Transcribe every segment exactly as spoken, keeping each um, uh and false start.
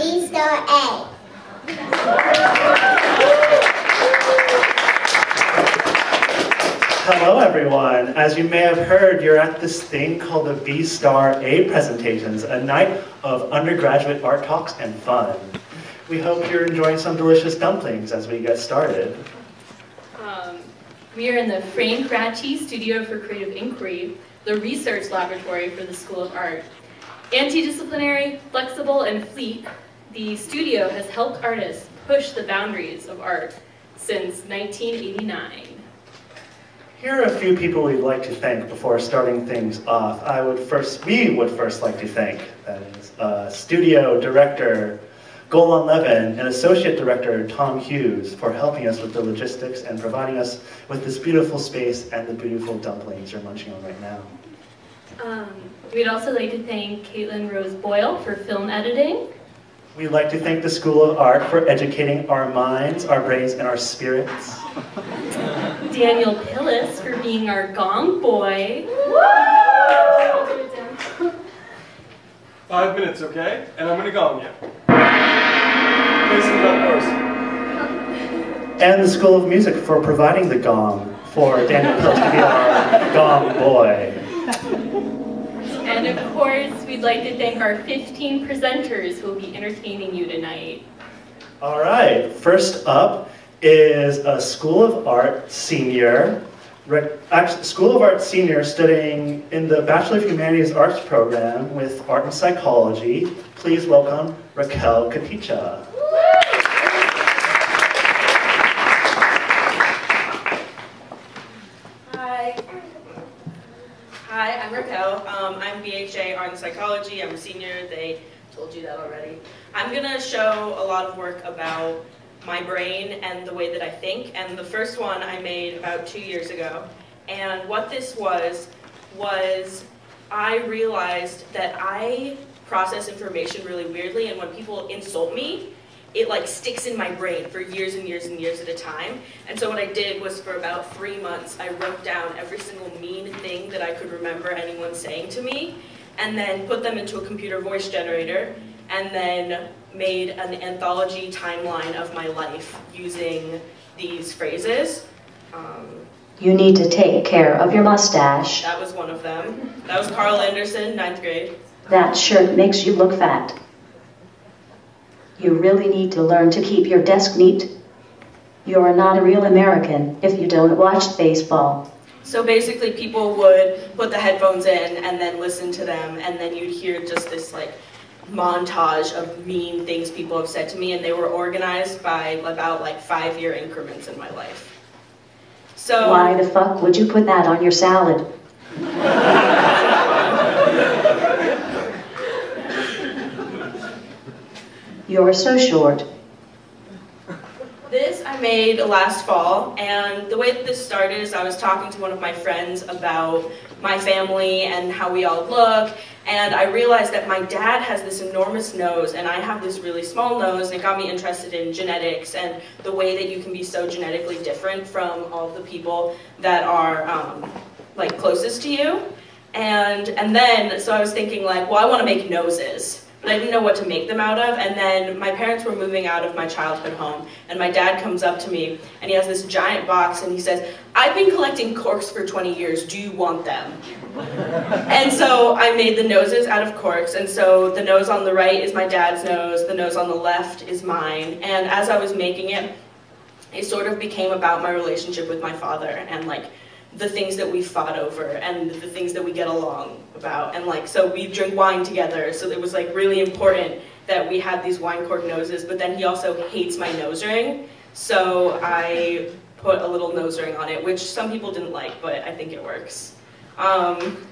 B Star A. Hello everyone. As you may have heard, you're at this thing called the B Star A presentations, a night of undergraduate art talks and fun. We hope you're enjoying some delicious dumplings as we get started. Um, we are in the Frank-Ratchye Studio for Creative Inquiry, the research laboratory for the School of Art. Antidisciplinary, flexible, and fleet, the studio has helped artists push the boundaries of art since nineteen eighty-nine. Here are a few people we'd like to thank before starting things off. I would first, we would first like to thank, that is, uh, studio director Golan Levin and associate director Tom Hughes for helping us with the logistics and providing us with this beautiful space and the beautiful dumplings you're munching on right now. Um, we'd also like to thank Caitlin Rose Boyle for film editing. We'd like to thank the School of Art for educating our minds, our brains, and our spirits. Daniel Pillis for being our gong boy. Woo! Five minutes, okay? And I'm gonna gong you. Please sit down first. And the School of Music for providing the gong for Daniel Pillis to be our gong boy. And of course, we'd like to thank our fifteen presenters who will be entertaining you tonight. All right, first up is a School of Art senior, School of Art senior studying in the Bachelor of Humanities Arts program with Art and Psychology. Please welcome Raquel Caticha. Hi, I'm Raquel. Um, I'm B H A Art and Psychology. I'm a senior. They told you that already. I'm going to show a lot of work about my brain and the way that I think. And the first one I made about two years ago. And what this was, was I realized that I process information really weirdly. And when people insult me, it like sticks in my brain for years and years and years at a time. And so what I did was for about three months, I wrote down every single mean thing that I could remember anyone saying to me, and then put them into a computer voice generator, and then made an anthology timeline of my life using these phrases. Um, you need to take care of your mustache. That was one of them. That was Carl Anderson, ninth grade. That shirt makes you look fat. You really need to learn to keep your desk neat. You are not a real American if you don't watch baseball. So basically people would put the headphones in and then listen to them, and then you'd hear just this like montage of mean things people have said to me, and they were organized by about like five year increments in my life. So why the fuck would you put that on your salad? You're so short. This I made last fall, and the way that this started is I was talking to one of my friends about my family and how we all look, and I realized that my dad has this enormous nose and I have this really small nose, and it got me interested in genetics and the way that you can be so genetically different from all the people that are um, like closest to you. And, and then, so I was thinking like, well, I want to make noses. But I didn't know what to make them out of, and then my parents were moving out of my childhood home, and my dad comes up to me, and he has this giant box, and he says, I've been collecting corks for twenty years, do you want them? And so I made the noses out of corks, and so the nose on the right is my dad's nose, the nose on the left is mine, and as I was making it, it sort of became about my relationship with my father, and like, the things that we fought over and the things that we get along about, and like so we drink wine together, so it was like really important that we had these wine cork noses. But then he also hates my nose ring, so I put a little nose ring on it, which some people didn't like, but I think it works. Um,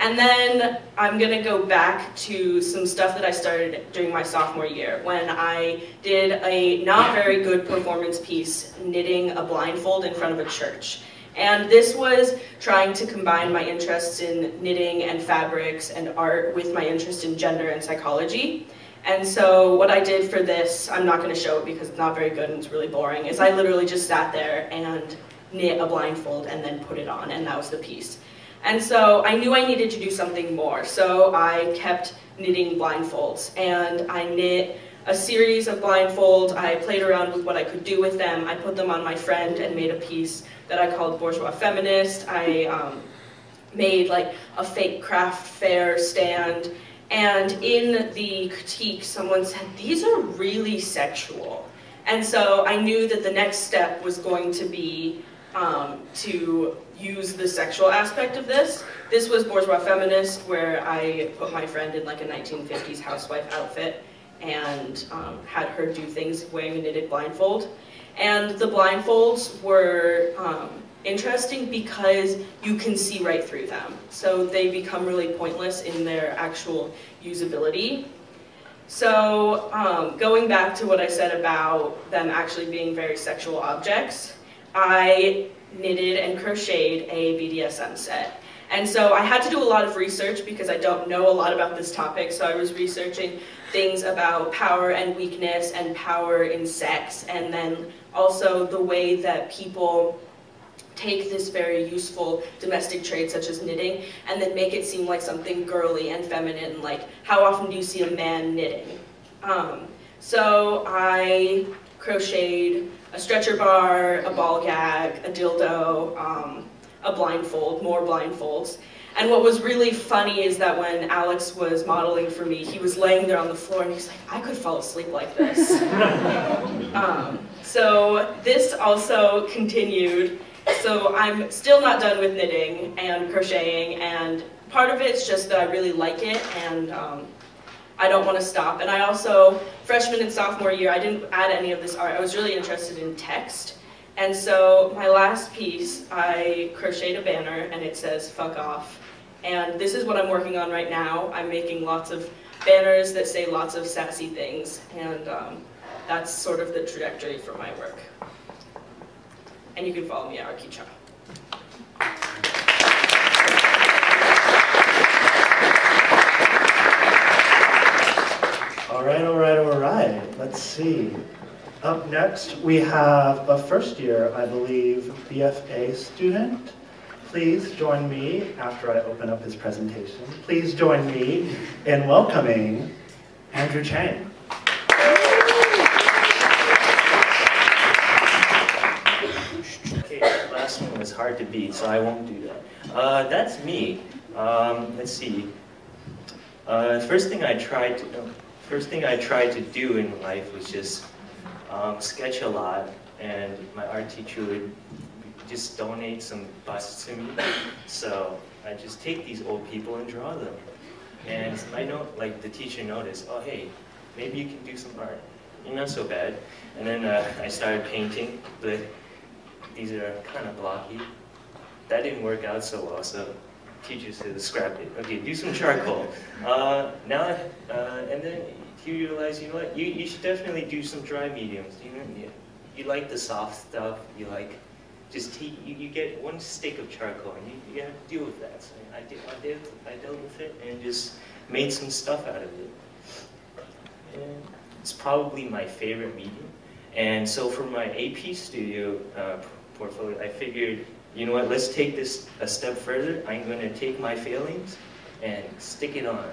and then I'm gonna go back to some stuff that I started during my sophomore year when I did a not very good performance piece knitting a blindfold in front of a church. And this was trying to combine my interests in knitting and fabrics and art with my interest in gender and psychology. And so what I did for this, I'm not going to show it because it's not very good and it's really boring, is I literally just sat there and knit a blindfold and then put it on, and that was the piece. And so I knew I needed to do something more, so I kept knitting blindfolds. And I knit a series of blindfolds. I played around with what I could do with them. I put them on my friend and made a piece that I called Bourgeois Feminist. I um, made like a fake craft fair stand. And in the critique, someone said, these are really sexual. And so I knew that the next step was going to be um, to use the sexual aspect of this. This was Bourgeois Feminist, where I put my friend in like a nineteen fifties housewife outfit and um, had her do things wearing a knitted blindfold. And the blindfolds were um, interesting because you can see right through them. So they become really pointless in their actual usability. So um, going back to what I said about them actually being very sexual objects, I knitted and crocheted a B D S M set. And so I had to do a lot of research because I don't know a lot about this topic, so I was researching things about power and weakness and power in sex, and then also the way that people take this very useful domestic trade such as knitting and then make it seem like something girly and feminine, like how often do you see a man knitting? Um, so I crocheted a stretcher bar, a ball gag, a dildo, um, a blindfold, more blindfolds. And what was really funny is that when Alex was modeling for me, he was laying there on the floor and he's like, I could fall asleep like this. um, so this also continued. So I'm still not done with knitting and crocheting, and part of it's just that I really like it, and um, I don't want to stop. And I also, freshman and sophomore year, I didn't add any of this art. I was really interested in text. And so my last piece, I crocheted a banner and it says, fuck off. And this is what I'm working on right now. I'm making lots of banners that say lots of sassy things. And um, that's sort of the trajectory for my work. And you can follow me at Char. All right, all right, all right. Let's see. Up next, we have a first year, I believe, B F A student. Please join me, after I open up his presentation, please join me in welcoming Andrew Chang. Okay, that last one was hard to beat, so I won't do that. Uh, that's me. Um, let's see. Uh, first thing I tried to, uh, first thing I tried to do in life was just Um, sketch a lot, and my art teacher would just donate some busts to me. So I just take these old people and draw them. And I know, like, the teacher noticed, oh, hey, maybe you can do some art. You're not so bad. And then uh, I started painting, but these are kind of blocky. That didn't work out so well, so teacher said, scrap it. Okay, do some charcoal. Uh, now, uh, and then, you realize, you know what, you, you should definitely do some dry mediums. You know, you, you like the soft stuff, you like, just tea, you, you get one stick of charcoal and you, you have to deal with that. So I, did, I, did, I dealt with it and just made some stuff out of it. And it's probably my favorite medium. And so for my A P studio uh, portfolio, I figured, you know what, let's take this a step further. I'm going to take my failings and stick it on.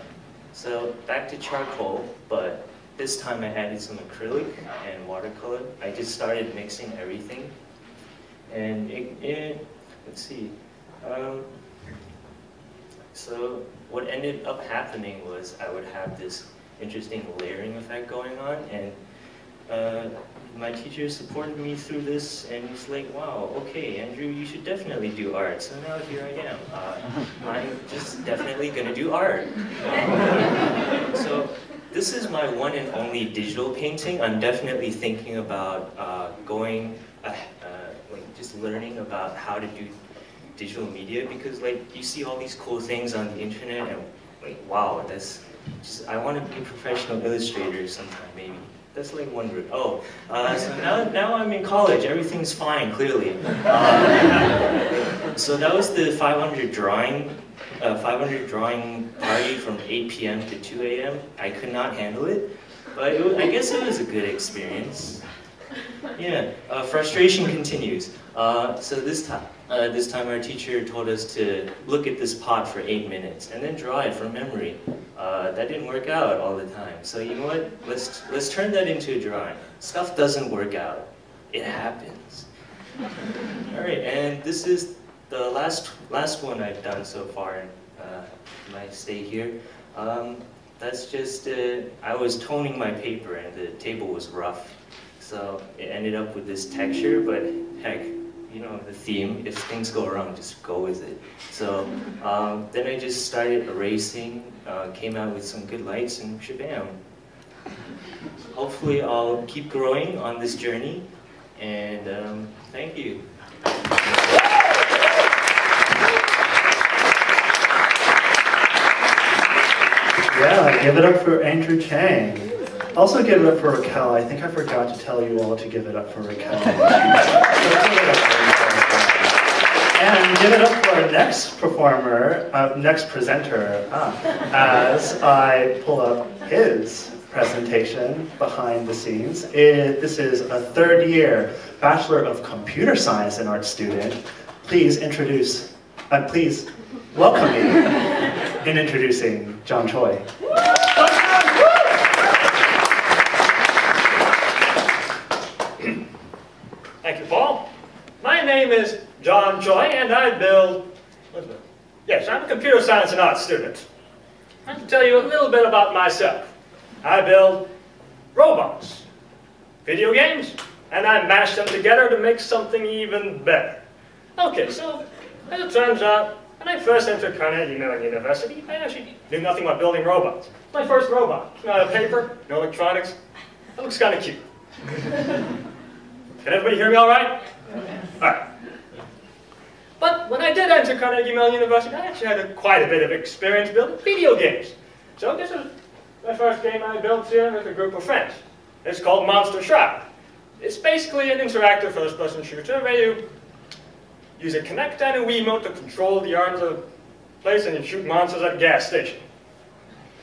So back to charcoal, but this time I added some acrylic and watercolor. I just started mixing everything. And it, it, let's see. Um, so what ended up happening was I would have this interesting layering effect going on. And uh, my teacher supported me through this, and he's like, wow, okay, Andrew, you should definitely do art. So now here I am. Uh, I'm just definitely going to do art. Um, so this is my one and only digital painting. I'm definitely thinking about uh, going, uh, uh, like just learning about how to do digital media, because like you see all these cool things on the internet, and like, wow, that's just, I want to be a professional illustrator sometime, maybe. That's like one route. Oh, uh, so now, now I'm in college. Everything's fine, clearly. Um, so that was the five hundred drawing, uh, five hundred drawing party from eight p m to two a m I could not handle it, but it was, I guess it was a good experience. Yeah, uh, frustration continues. Uh, so this time, uh, this time our teacher told us to look at this pot for eight minutes and then draw it from memory. Uh, that didn't work out all the time. So you know what? Let's let's turn that into a drawing. Stuff doesn't work out. It happens. All right, and this is the last last one I've done so far in uh, my stay here. Um, that's just uh, I was toning my paper and the table was rough. So it ended up with this texture, but heck, you know, the theme, if things go wrong, just go with it. So um, then I just started erasing, uh, came out with some good lights, and shabam. Hopefully I'll keep growing on this journey, and um, thank you. Yeah, give it up for Andrew Chang. Also give it up for Raquel. I think I forgot to tell you all to give it up for Raquel. And give it up for our next performer, uh, next presenter, ah, as I pull up his presentation behind the scenes. It, this is a third year Bachelor of Computer Science and Arts student. Please introduce, uh, please welcome me in introducing John Choi. Thank you, Paul. My name is John Choi, and I build... Yes, I'm a computer science and arts student. I have to tell you a little bit about myself. I build robots, video games, and I mash them together to make something even better. Okay, so as it turns out, when I first entered Carnegie Mellon University, I actually knew nothing about building robots. My first robot, not a paper, no electronics. That looks kind of cute. Can everybody hear me all right? Yes. All right. But when I did enter Carnegie Mellon University, I actually had a, quite a bit of experience building video games. So this is my first game I built here with a group of friends. It's called Monster Shroud. It's basically an interactive first-person shooter where you use a Kinect and a Wiimote to control the arms of the place and you shoot monsters at a gas station.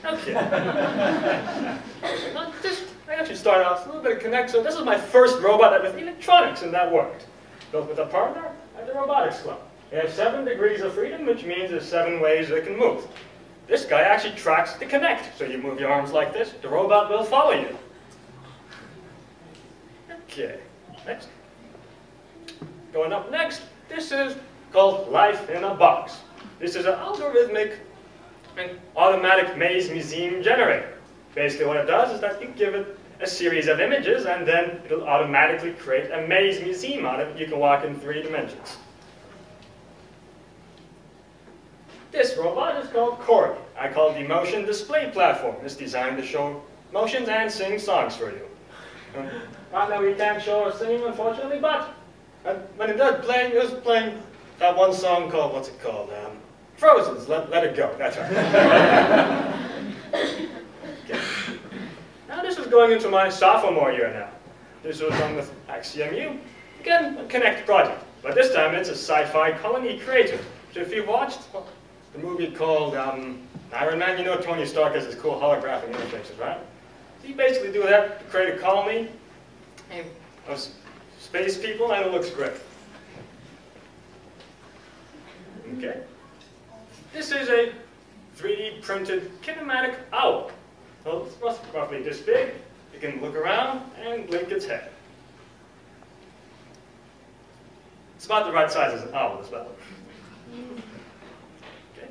Okay. Not just I actually started off with a little bit of Kinect, so this is my first robot that with electronics, and that worked. Built with a partner at the robotics club. They have seven degrees of freedom, which means there's seven ways they can move. This guy actually tracks the Kinect, so you move your arms like this, the robot will follow you. Okay, next. Going up next, this is called Life in a Box. This is an algorithmic and automatic maze museum generator. Basically what it does is that you give it a series of images and then it'll automatically create a maze museum out of it. You can walk in three dimensions. This robot is called Corey. I call it the motion display platform. It's designed to show motions and sing songs for you. Not that we can't show or sing, unfortunately, but when it does play, it was playing that one song called, what's it called? Um, Frozen's, let, let It Go, that's right. Okay. Now this is going into my sophomore year now. This was done with A C M U. Again, a Kinect project. But this time it's a sci-fi colony creator. So if you watched well, the movie called um, Iron Man, you know Tony Stark has his cool holographic interfaces, right? So you basically do that to create a colony of space people and it looks great. Okay. This is a three D printed kinematic owl. So it's roughly this big, you can look around and blink its head. It's about the right size as an owl as well. Okay.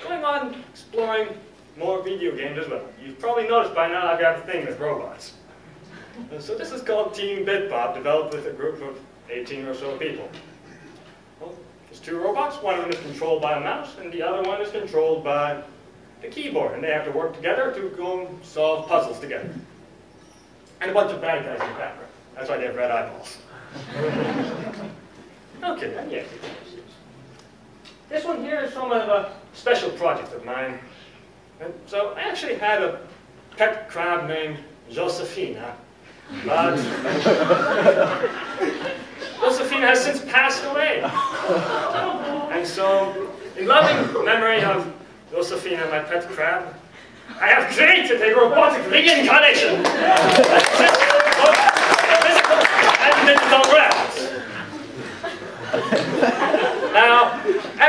Going on exploring more video games as well. You've probably noticed by now I've got a thing with robots. So this is called Team Bitbob, developed with a group of eighteen or so people. Well, there's two robots, one of them is controlled by a mouse and the other one is controlled by the keyboard, and they have to work together to go and solve puzzles together. And a bunch of bad guys in the background. That's why they have red eyeballs. Okay, then yeah. This one here is somewhat of a special project of mine. And so I actually had a pet crab named Josephine, but Josephine has since passed away. And so, in loving memory of Josephine, my pet crab, I have created a robotic reincarnation!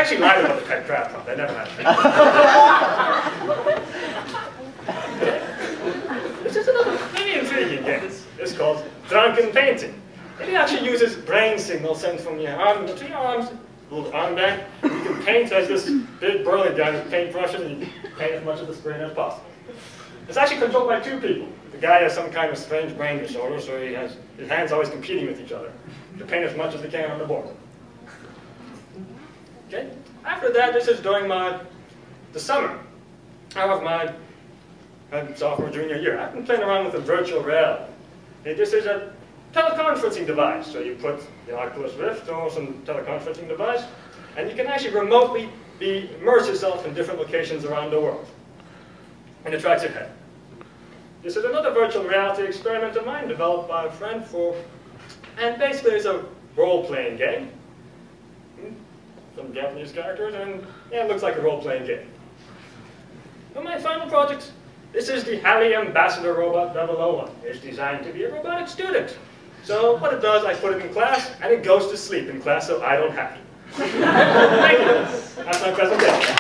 actually lied about the pet draft hunt. They never had. This is another very intriguing game. It's, it's called Drunken Painting. It actually uses brain signals sent from your arm to your arms, little arm back. You can paint as this big burly guy with paintbrushes, and you can paint as much of the screen as possible. It's actually controlled by two people. The guy has some kind of strange brain disorder, so he has his hands always competing with each other to paint as much as they can on the board. Okay. After that, this is during my the summer of my, my sophomore junior year. I've been playing around with a virtual reality. This is a teleconferencing device. So you put the Oculus Rift or some teleconferencing device, and you can actually remotely be immerse yourself in different locations around the world. And it tracks your head. This is another virtual reality experiment of mine developed by a friend for, and basically it's a role-playing game. Some Japanese characters, and yeah, it looks like a role-playing game. And my final project, this is the Halley Ambassador Robot double oh one. It's designed to be a robotic student. So what it does, I put it in class, and it goes to sleep in class, so I don't have to. Thank you. That's my presentation.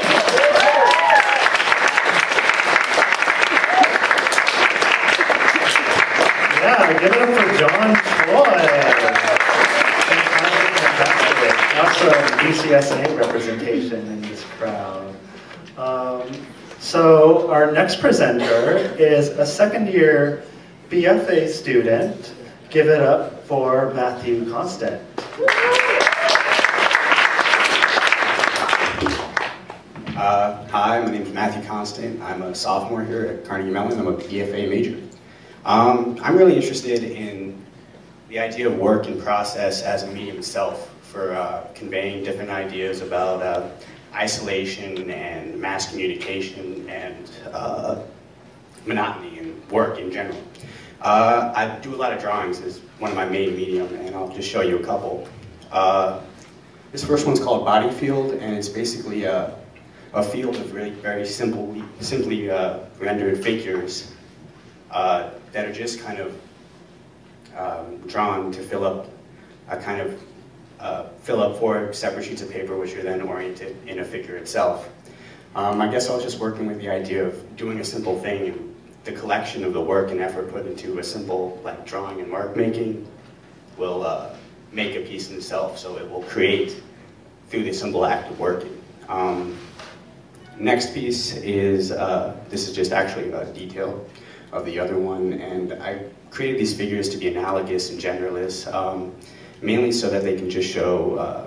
Yeah, give it up for John Choi. Lots of B C S A representation in this crowd. Um, so our next presenter is a second year B F A student. Give it up for Matthew Constant. Uh, hi, my name is Matthew Constant. I'm a sophomore here at Carnegie Mellon. I'm a B F A major. Um, I'm really interested in the idea of work and process as a medium itself for uh, conveying different ideas about uh, isolation and mass communication and uh, monotony and work in general. Uh, I do a lot of drawings as one of my main medium, and I'll just show you a couple. Uh, this first one's called Body Field, and it's basically a, a field of really very simple, simply uh, rendered figures Uh, that are just kind of um, drawn to fill up a kind of uh, fill up four separate sheets of paper, which are then oriented in a figure itself. Um, I guess I was just working with the idea of doing a simple thing, and the collection of the work and effort put into a simple like drawing and mark making will uh, make a piece in itself. So it will create through the simple act of working. Um, next piece is uh, this is just actually a detail of the other one, and I created these figures to be analogous and genderless, um, mainly so that they can just show uh,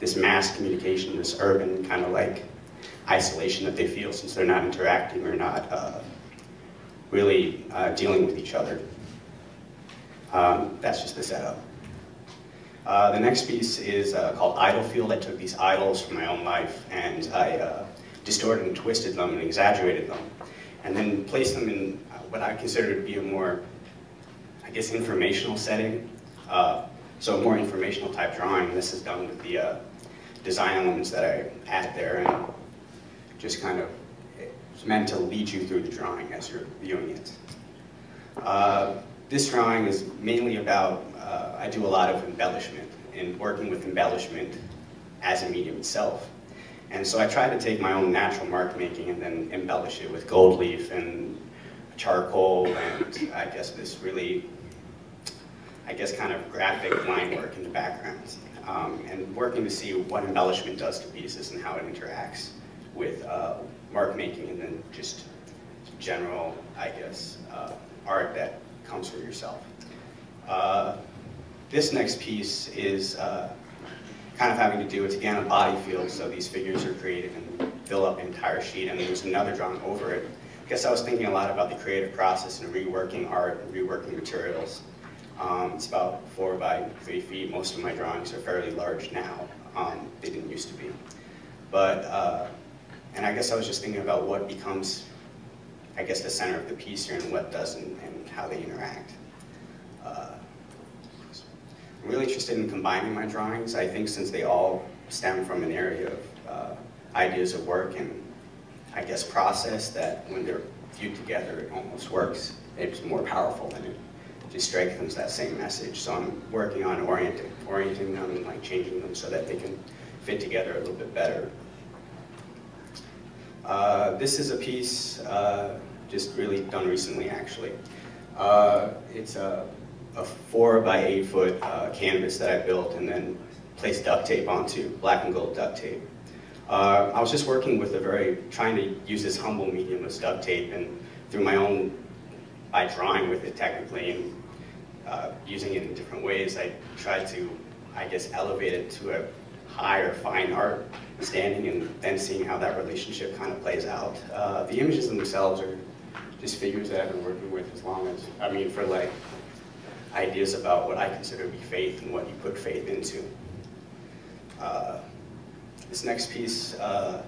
this mass communication, this urban kind of like isolation that they feel since they're not interacting or not uh, really uh, dealing with each other. Um, that's just the setup. Uh, the next piece is uh, called Idol Field. I took these idols from my own life and I uh, distorted and twisted them and exaggerated them, and then placed them in what I consider to be a more, I guess, informational setting. Uh, so a more informational type drawing. This is done with the uh, design elements that I add there, and just kind of, it's meant to lead you through the drawing as you're viewing it. Uh, this drawing is mainly about, uh, I do a lot of embellishment and working with embellishment as a medium itself. And so I tried to take my own natural mark making and then embellish it with gold leaf and charcoal and I guess this really, I guess kind of graphic line work in the background, um, and working to see what embellishment does to pieces and how it interacts with uh, mark making and then just general, I guess, uh, art that comes from yourself. Uh, this next piece is uh, kind of having to do with, again, a body field, so these figures are created and fill up the entire sheet, and there's another drawing over it. I guess I was thinking a lot about the creative process and reworking art and reworking materials. Um, it's about four by three feet. Most of my drawings are fairly large now. Um, they didn't used to be. But, uh, and I guess I was just thinking about what becomes, I guess, the center of the piece here and what doesn't and how they interact. Uh, I'm really interested in combining my drawings, I think, since they all stem from an area of uh, ideas of work and, I guess, process that when they're viewed together, it almost works. It's more powerful than it just strengthens that same message. So I'm working on orienting, orienting them and like changing them so that they can fit together a little bit better. Uh, this is a piece uh, just really done recently, actually. Uh, it's a, a four by eight foot uh, canvas that I built and then placed duct tape onto, black and gold duct tape. Uh, I was just working with a very, trying to use this humble medium as duct tape, and through my own, by drawing with it technically and uh, using it in different ways, I tried to, I guess, elevate it to a higher fine art standing and then seeing how that relationship kind of plays out. Uh, the images themselves are just figures that I've been working with as long as, I mean, for like ideas about what I consider to be faith and what you put faith into. Uh, This next piece, uh,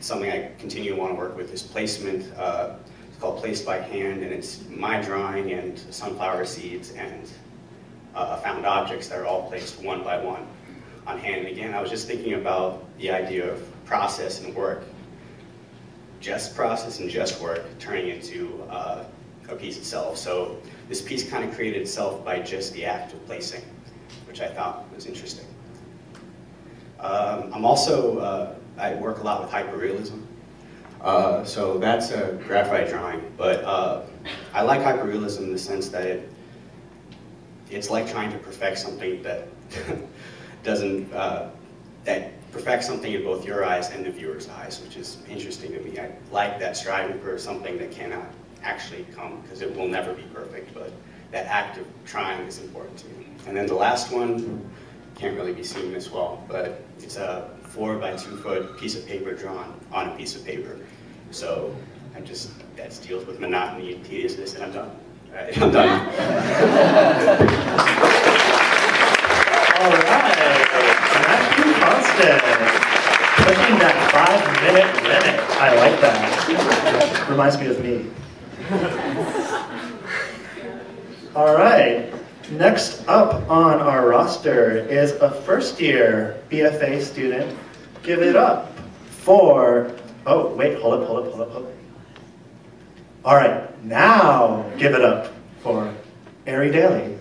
something I continue to want to work with, is placement. Uh, it's called Placed by Hand, and it's my drawing and sunflower seeds and uh, found objects that are all placed one by one on hand. And again, I was just thinking about the idea of process and work, just process and just work, turning into uh, a piece itself. So this piece kind of created itself by just the act of placing, which I thought was interesting. Um, I'm also, uh, I work a lot with hyperrealism, uh, so that's a graphite drawing, but uh, I like hyperrealism in the sense that it, it's like trying to perfect something that doesn't, uh, that perfects something in both your eyes and the viewer's eyes, which is interesting to me. I like that striving for something that cannot actually come, because it will never be perfect, but that act of trying is important to me. And then the last one, can't really be seen as well, but it's a four by two foot piece of paper drawn on a piece of paper. So I just, that deals with monotony and tediousness, and I'm done. All right, I'm done. All right, Matthew Constant, pushing that five minute limit. I like that. Reminds me of me. All right. Next up on our roster is a first-year B F A student. Give it up for, oh, wait, hold up, hold up, hold up, hold up. All right, now give it up for Ari Daly.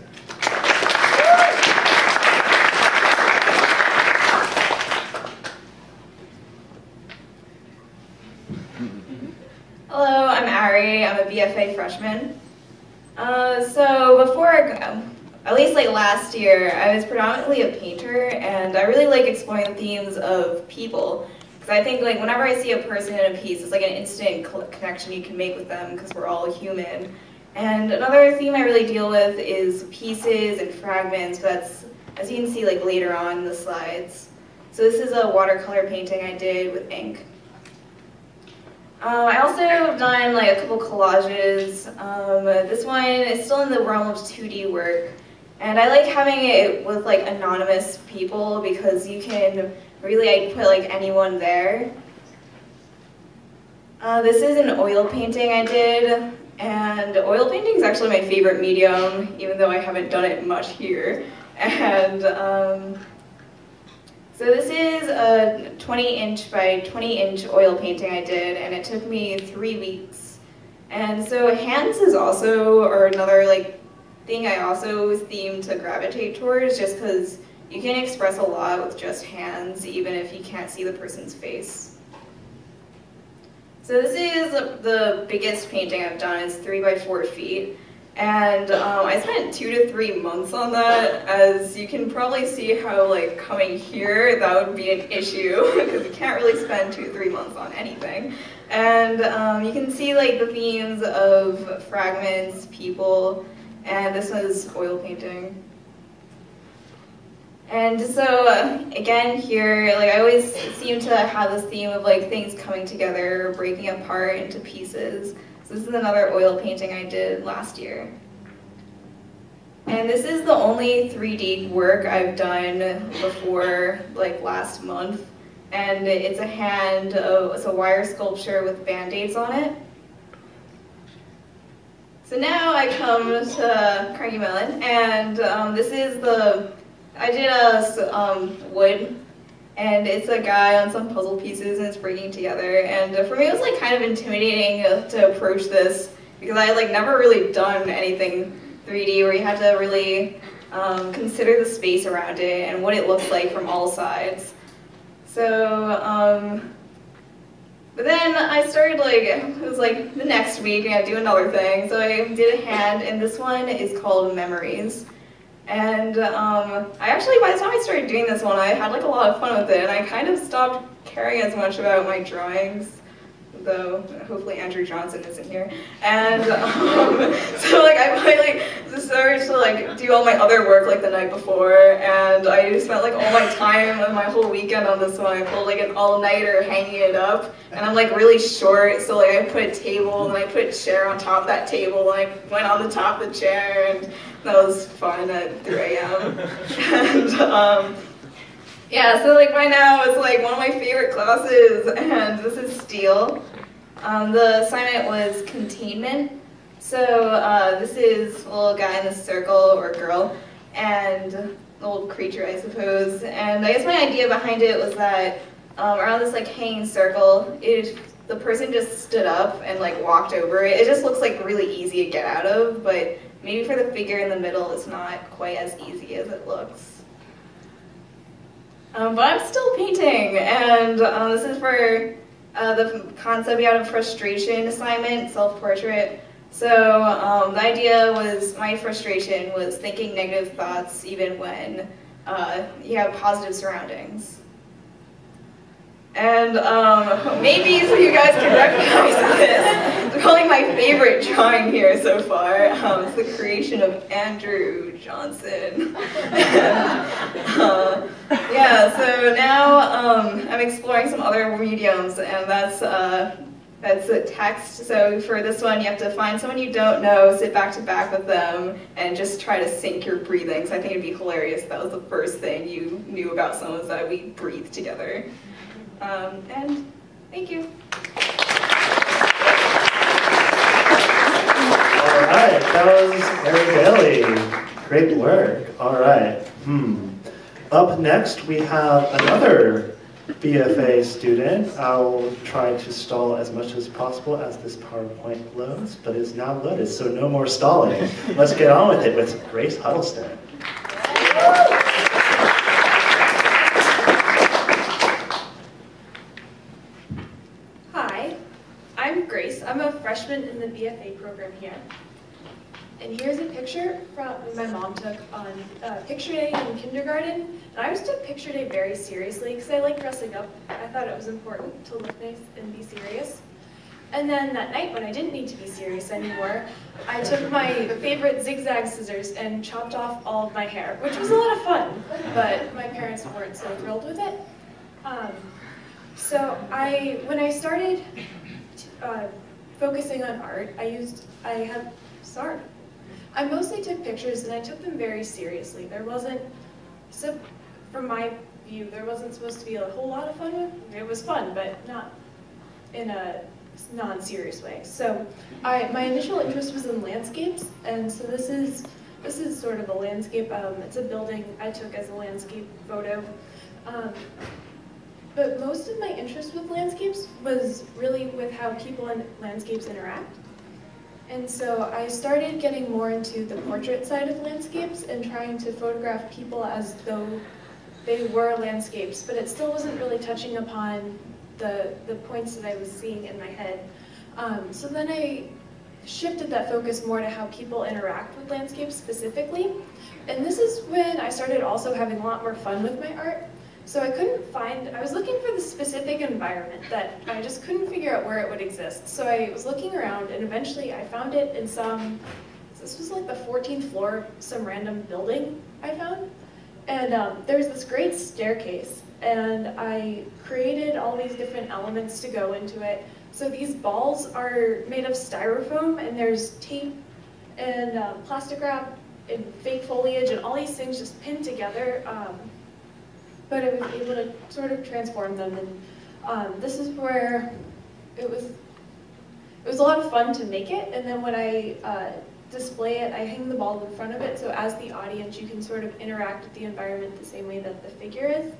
Hello, I'm Ari. I'm a B F A freshman. Uh, so before I go, at least like last year, I was predominantly a painter, and I really like exploring themes of people, because I think like whenever I see a person in a piece, it's like an instant connection you can make with them, because we're all human. And another theme I really deal with is pieces and fragments, but that's, as you can see like later on in the slides. So this is a watercolor painting I did with ink. Uh, I also have done like a couple collages. Um, this one is still in the realm of two D work, and I like having it with like anonymous people, because you can really like, put like anyone there. Uh, this is an oil painting I did, and oil painting is actually my favorite medium, even though I haven't done it much here. And um, so this is a twenty inch by twenty inch oil painting I did, and it took me three weeks. And so hands is also, or another like thing I also theme to gravitate towards, just because you can express a lot with just hands, even if you can't see the person's face. So this is the biggest painting I've done. It's three by four feet. And um, I spent two to three months on that. As you can probably see how like coming here, that would be an issue, because you can't really spend two to three months on anything. And um, you can see like the themes of fragments, people, and this was oil painting. And so uh, again here, like I always seem to have this theme of like things coming together, breaking apart into pieces. This is another oil painting I did last year. And this is the only three D work I've done before like last month. And it's a hand, uh, it's a wire sculpture with band-aids on it. So now I come to Carnegie Mellon, and um, this is the, I did a um, wood, and it's a guy on some puzzle pieces, and it's breaking together. And for me, it was like kind of intimidating to approach this, because I had like never really done anything three D where you had to really um, consider the space around it and what it looks like from all sides. So, um, but then I started like, it was like the next week I had to do another thing. So I did a hand, and this one is called Memories. And um, I actually, by the time I started doing this one, I had like a lot of fun with it, and I kind of stopped caring as much about my drawings. Though hopefully Andrew Johnson isn't here, and um, so like I finally started to like do all my other work like the night before, and I spent like all my time and my whole weekend on this one. I pulled like an all-nighter hanging it up, and I'm like really short, so like I put a table and I put a chair on top of that table, and I went on the top of the chair, and that was fun at three A M and um, yeah, so like by now it's like one of my favorite classes, and this is Steel. Um, the assignment was Containment. So uh, this is a little guy in the circle, or girl, and a little creature, I suppose. And I guess my idea behind it was that um, around this like hanging circle, it, the person just stood up and like walked over it. It just looks like really easy to get out of, but maybe for the figure in the middle, it's not quite as easy as it looks. Um, but I'm still painting, and uh, this is for uh, the concept out of frustration assignment, self-portrait. So um, the idea was, my frustration was thinking negative thoughts even when uh, you have positive surroundings. And um, maybe so you guys can recognize this, it's probably my favorite drawing here so far. Um, it's the creation of Andrew Johnson. uh, yeah, so now um, I'm exploring some other mediums, and that's uh, that's a text. So for this one, you have to find someone you don't know, sit back to back with them, and just try to sync your breathing. So I think it'd be hilarious if that was the first thing you knew about someone, was that we breathe together. Um, and thank you. All right, that was Eric Bailey. Great work. All right. Hmm. Up next, we have another B F A student. I'll try to stall as much as possible as this PowerPoint loads, but it's now loaded, so no more stalling. Let's get on with it with Grace Huddleston. I'm a freshman in the B F A program here, and here's a picture from my mom took on uh, picture day in kindergarten. And I always took picture day very seriously because I like dressing up. I thought it was important to look nice and be serious. And then that night when I didn't need to be serious anymore, I took my favorite zigzag scissors and chopped off all of my hair, which was a lot of fun, but my parents weren't so thrilled with it. Um, so I, when I started to, uh, focusing on art, I used, I have, sorry. I mostly took pictures, and I took them very seriously. There wasn't, so from my view, there wasn't supposed to be a whole lot of fun with it. It was fun, but not in a non-serious way. So I, my initial interest was in landscapes, and so this is, this is sort of a landscape. Um, it's a building I took as a landscape photo. Um, But most of my interest with landscapes was really with how people and landscapes interact. And so I started getting more into the portrait side of landscapes and trying to photograph people as though they were landscapes, but it still wasn't really touching upon the, the points that I was seeing in my head. Um, so then I shifted that focus more to how people interact with landscapes specifically. And this is when I started also having a lot more fun with my art. So I couldn't find, I was looking for the specific environment that I just couldn't figure out where it would exist. So I was looking around, and eventually I found it in some, this was like the fourteenth floor of some random building I found. And um, there was this great staircase, and I created all these different elements to go into it. So these balls are made of styrofoam, and there's tape and uh, plastic wrap and fake foliage and all these things just pinned together. Um, but I was able to sort of transform them, and um, this is where it was, it was a lot of fun to make it, and then when I uh, display it, I hang the ball in front of it, so as the audience you can sort of interact with the environment the same way that the figure is.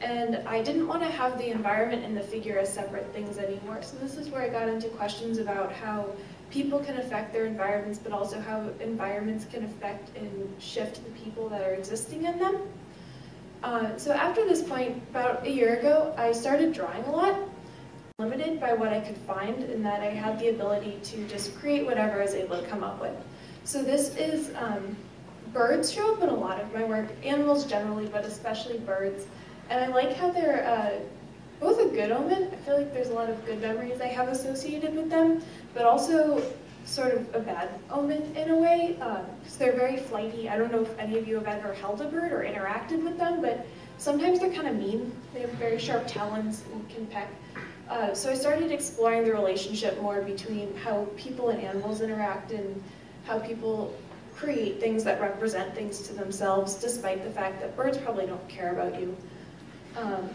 And I didn't want to have the environment and the figure as separate things anymore, so this is where I got into questions about how people can affect their environments, but also how environments can affect and shift the people that are existing in them. Uh, so after this point, about a year ago, I started drawing a lot. Limited by what I could find, in that I had the ability to just create whatever I was able to come up with. So this is, um, birds show up in a lot of my work, animals generally, but especially birds. And I like how they're uh, both a good omen. I feel like there's a lot of good memories I have associated with them, but also sort of a bad omen in a way, because uh, they're very flighty. I don't know if any of you have ever held a bird or interacted with them, but sometimes they're kind of mean. They have very sharp talons and can peck. Uh, so I started exploring the relationship more between how people and animals interact and how people create things that represent things to themselves, despite the fact that birds probably don't care about you. Um,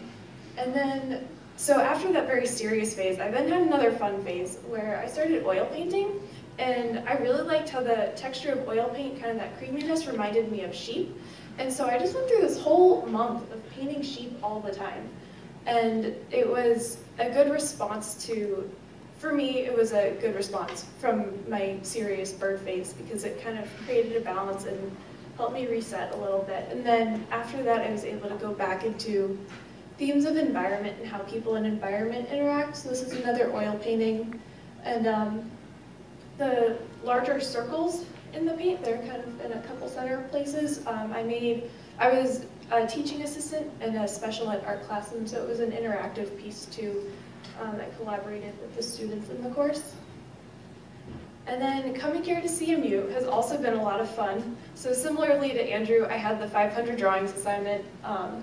and then, so after that very serious phase, I then had another fun phase where I started oil painting, and I really liked how the texture of oil paint, kind of that creaminess, reminded me of sheep. And so I just went through this whole month of painting sheep all the time. And it was a good response to, for me, it was a good response from my serious bird phase, because it kind of created a balance and helped me reset a little bit. And then after that, I was able to go back into themes of environment and how people and environment interact. So this is another oil painting. And um, the larger circles in the paint, they're kind of in a couple center places. Um, I made, I was a teaching assistant in a special ed art classroom, so it was an interactive piece too. Um, I collaborated with the students in the course. And then coming here to C M U has also been a lot of fun. So similarly to Andrew, I had the five hundred drawings assignment, um,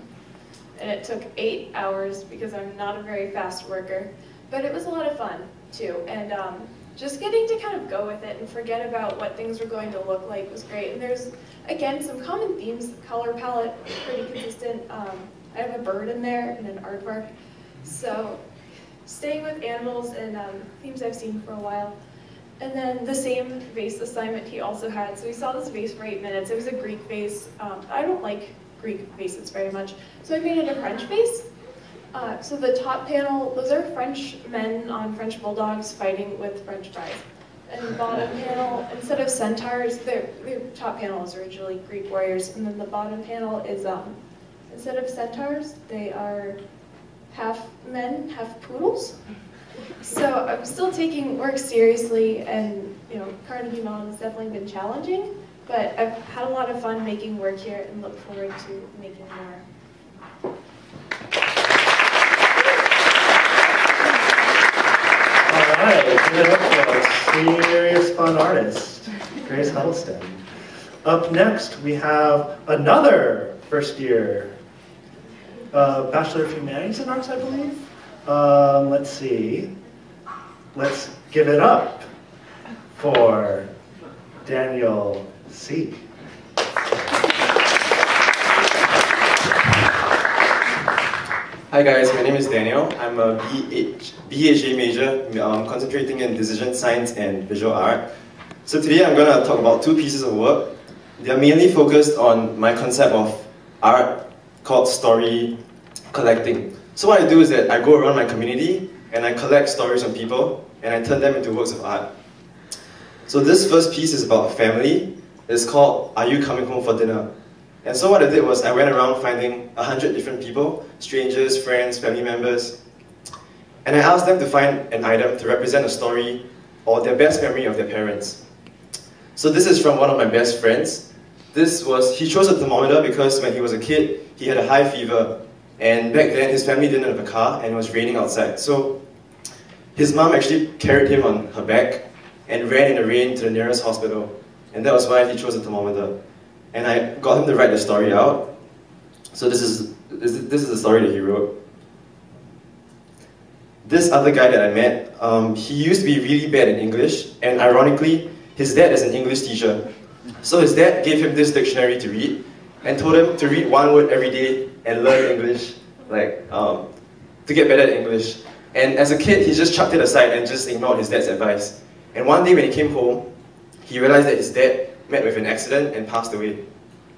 and it took eight hours because I'm not a very fast worker. But it was a lot of fun too, and um, just getting to kind of go with it and forget about what things were going to look like was great. And there's, again, some common themes. The color palette is pretty consistent. Um, I have a bird in there and an aardvark. So staying with animals and um, themes I've seen for a while. And then the same vase assignment he also had. So we saw this vase for eight minutes. It was a Greek vase. Um, I don't like Greek vases very much. So I made it a French vase. Uh, so the top panel, those are French men on French bulldogs fighting with French fries. And the bottom panel, instead of centaurs, the top panel was originally Greek warriors, and then the bottom panel is, um, instead of centaurs, they are half men, half poodles. So I'm still taking work seriously, and you know, Carnegie Mellon's definitely been challenging, but I've had a lot of fun making work here and look forward to making more. Serious fun artist, Grace Huddleston. Up next, we have another first year, uh, Bachelor of Humanities in Arts, I believe. Um, let's see. Let's give it up for Daniel C. Hi guys, my name is Daniel. I'm a B H A major, um, concentrating in decision science and visual art. So today I'm going to talk about two pieces of work. They are mainly focused on my concept of art called story collecting. So what I do is that I go around my community and I collect stories on people and I turn them into works of art. So this first piece is about a family. It's called Are You Coming Home for Dinner? And so what I did was I went around finding a hundred different people, strangers, friends, family members, and I asked them to find an item to represent a story or their best memory of their parents. So this is from one of my best friends. This was, he chose a thermometer because when he was a kid, he had a high fever, and back then his family didn't have a car and it was raining outside. So his mom actually carried him on her back and ran in the rain to the nearest hospital, and that was why he chose a thermometer. And I got him to write the story out. So this is, this is the story that he wrote. This other guy that I met, um, he used to be really bad in English, and ironically, his dad is an English teacher. So his dad gave him this dictionary to read, and told him to read one word every day and learn English, like, um, to get better at English. And as a kid, he just chucked it aside and just ignored his dad's advice. And one day when he came home, he realized that his dad met with an accident and passed away.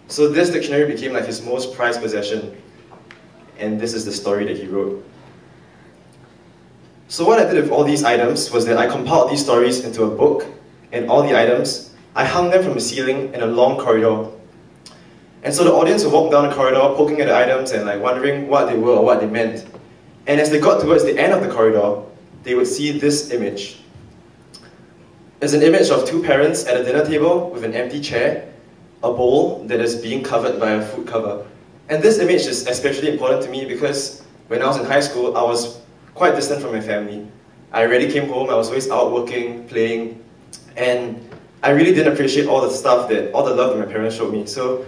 So this dictionary became like his most prized possession. And this is the story that he wrote. So what I did with all these items was that I compiled these stories into a book, and all the items, I hung them from the ceiling in a long corridor. And so the audience would walk down the corridor, poking at items and like wondering what they were or what they meant. And as they got towards the end of the corridor, they would see this image. It's an image of two parents at a dinner table with an empty chair, a bowl that is being covered by a food cover. And this image is especially important to me because when I was in high school, I was quite distant from my family. I rarely came home, I was always out working, playing, and I really didn't appreciate all the stuff that, all the love that my parents showed me. So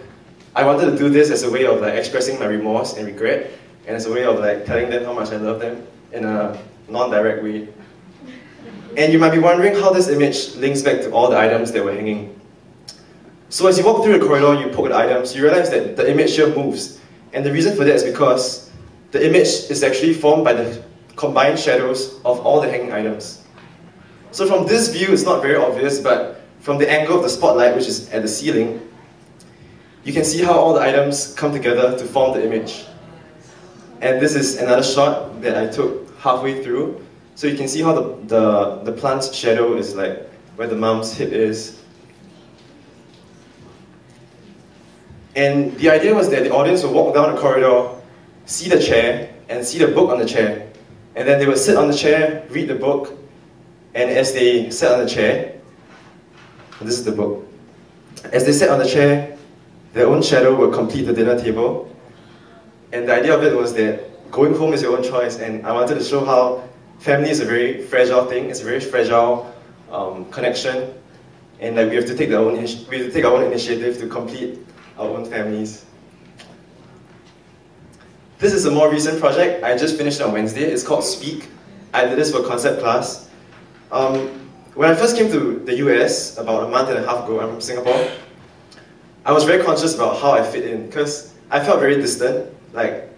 I wanted to do this as a way of like expressing my remorse and regret, and as a way of like telling them how much I love them in a non-direct way. And you might be wondering how this image links back to all the items that were hanging. So as you walk through the corridor, you poke at items, you realize that the image here moves. And the reason for that is because the image is actually formed by the combined shadows of all the hanging items. So from this view, it's not very obvious, but from the angle of the spotlight, which is at the ceiling, you can see how all the items come together to form the image. And this is another shot that I took halfway through. So you can see how the, the, the plant's shadow is like where the mom's hip is. And the idea was that the audience would walk down the corridor, see the chair, and see the book on the chair. And then they would sit on the chair, read the book, and as they sat on the chair, this is the book. As they sat on the chair, their own shadow would complete the dinner table. And the idea of it was that going home is your own choice, and I wanted to show how family is a very fragile thing, it's a very fragile um, connection, and like we have to take our own, we have to take our own initiative to complete our own families. This is a more recent project. I just finished it on Wednesday. It's called Speak. I did this for concept class. Um, when I first came to the U S about a month and a half ago, I'm from Singapore, I was very conscious about how I fit in because I felt very distant. Like,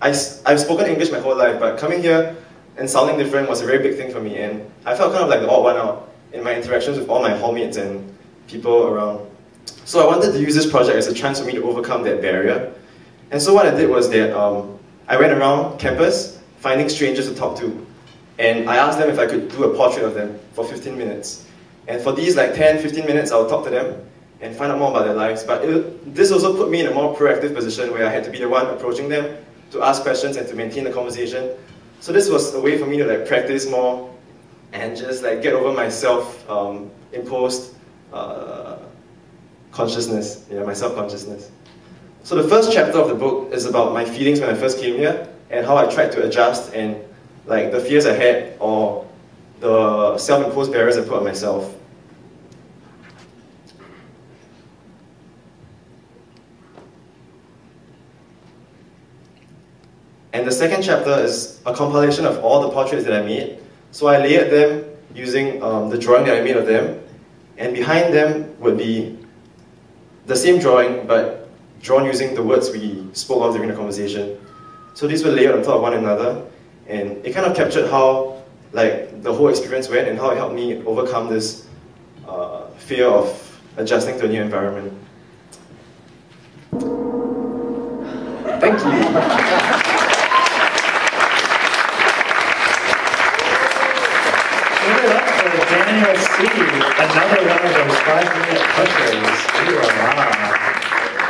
I, I've spoken English my whole life, but coming here and sounding different was a very big thing for me, and I felt kind of like the odd one out in my interactions with all my hallmates and people around. So I wanted to use this project as a chance for me to overcome that barrier. And so what I did was that um, I went around campus finding strangers to talk to. And I asked them if I could do a portrait of them for fifteen minutes. And for these like ten, fifteen minutes, I would talk to them and find out more about their lives. But it, this also put me in a more proactive position where I had to be the one approaching them to ask questions and to maintain the conversation. So this was a way for me to like practice more and just like get over myself um, imposed uh, consciousness, yeah, my self-consciousness. So the first chapter of the book is about my feelings when I first came here and how I tried to adjust and like the fears I had or the self-imposed barriers I put on myself. And the second chapter is a compilation of all the portraits that I made. So I layered them using um, the drawing that I made of them, and behind them would be the same drawing, but drawn using the words we spoke of during the conversation. So these were layered on top of one another, and it kind of captured how like the whole experience went and how it helped me overcome this uh, fear of adjusting to a new environment. Thank you. Daniel C, another one of those five-minute pushers.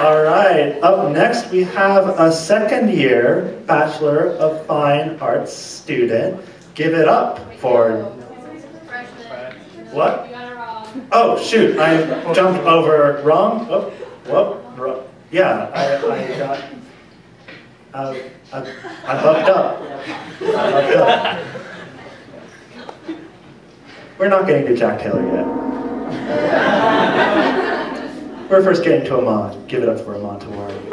All right, up next we have a second-year Bachelor of Fine Arts student. Give it up for... What? Oh, shoot, I jumped over wrong. Oh, whoop, wrong. Yeah, I, I got... Uh, I, I bumped up. I bumped up. We're not getting to Jack Taylor yet. We're first getting to Aman. Give it up for Aman Tiwari.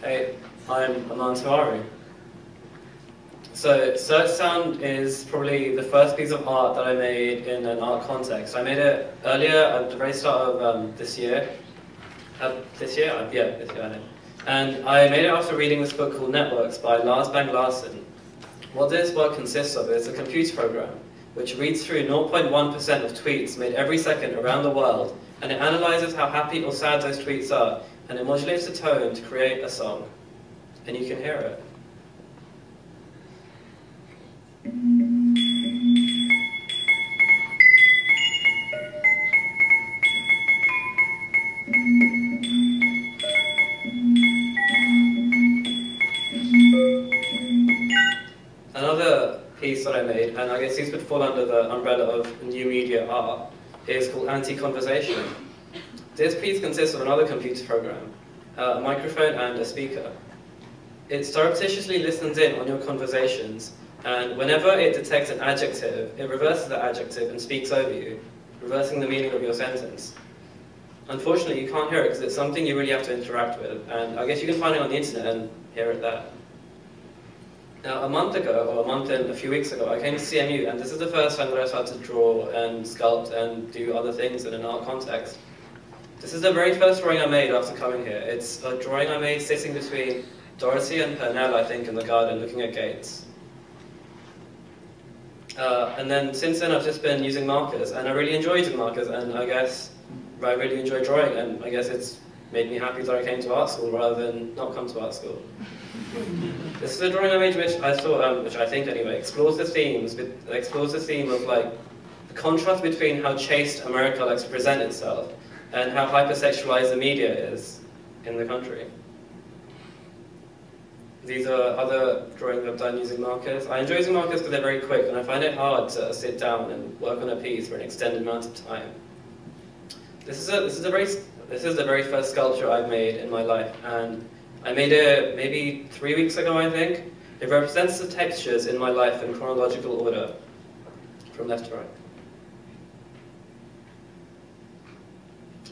Hey, I'm Aman Tiwari. So, Search Sound is probably the first piece of art that I made in an art context. I made it earlier at the very start of um, this year. Uh, this year? Uh, yeah, this year I did. And I made it after reading this book called Networks by Lars Bang Larsen. What this work consists of is a computer program which reads through zero point one percent of tweets made every second around the world, and it analyzes how happy or sad those tweets are, and it modulates the tone to create a song. And you can hear it. piece that I made, and I guess these would fall under the umbrella of new media art, is called Anti-Conversation. This piece consists of another computer program, uh, a microphone and a speaker. It surreptitiously listens in on your conversations, and whenever it detects an adjective, it reverses the adjective and speaks over you, reversing the meaning of your sentence. Unfortunately, you can't hear it because it's something you really have to interact with, and I guess you can find it on the internet and hear it there. Now, a month ago, or a month and a few weeks ago, I came to C M U, and this is the first time that I started to draw and sculpt and do other things in an art context. This is the very first drawing I made after coming here. It's a drawing I made sitting between Dorothy and Pernell, I think, in the garden, looking at gates. Uh, and then, since then, I've just been using markers, and I really enjoy using markers, and I guess I really enjoy drawing, and I guess it's made me happy that I came to art school rather than not come to art school. This is a drawing I made, which I thought, um, which I think anyway, explores the themes, with, explores the theme of like the contrast between how chaste America likes to present itself and how hypersexualized the media is in the country. These are other drawings I've done using markers. I enjoy using markers because they're very quick, and I find it hard to sit down and work on a piece for an extended amount of time. This is a this is a very this is the very first sculpture I've made in my life, and I made it maybe three weeks ago, I think. It represents the textures in my life in chronological order, from left to right.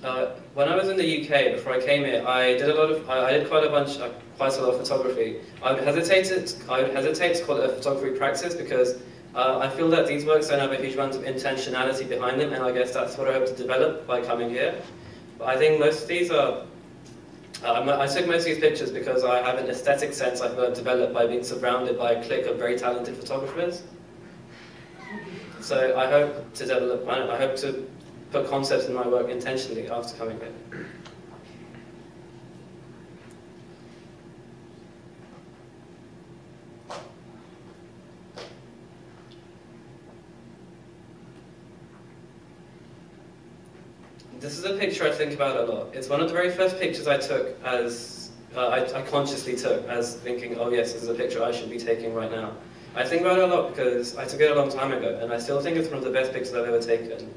Uh, when I was in the U K, before I came here, I did a lot of I, I did quite a bunch uh, quite a lot of photography. I would hesitate to, I would hesitate to call it a photography practice because Uh, I feel that these works don't have a huge amount of intentionality behind them, and I guess that's what I hope to develop by coming here. But I think most of these are... Uh, I took most of these pictures because I have an aesthetic sense I've developed by being surrounded by a clique of very talented photographers. So I hope to develop... I, don't know, I hope to put concepts in my work intentionally after coming here. This is a picture I think about a lot. It's one of the very first pictures I took as, uh, I, I consciously took as thinking, oh yes, this is a picture I should be taking right now. I think about it a lot because I took it a long time ago, and I still think it's one of the best pictures I've ever taken.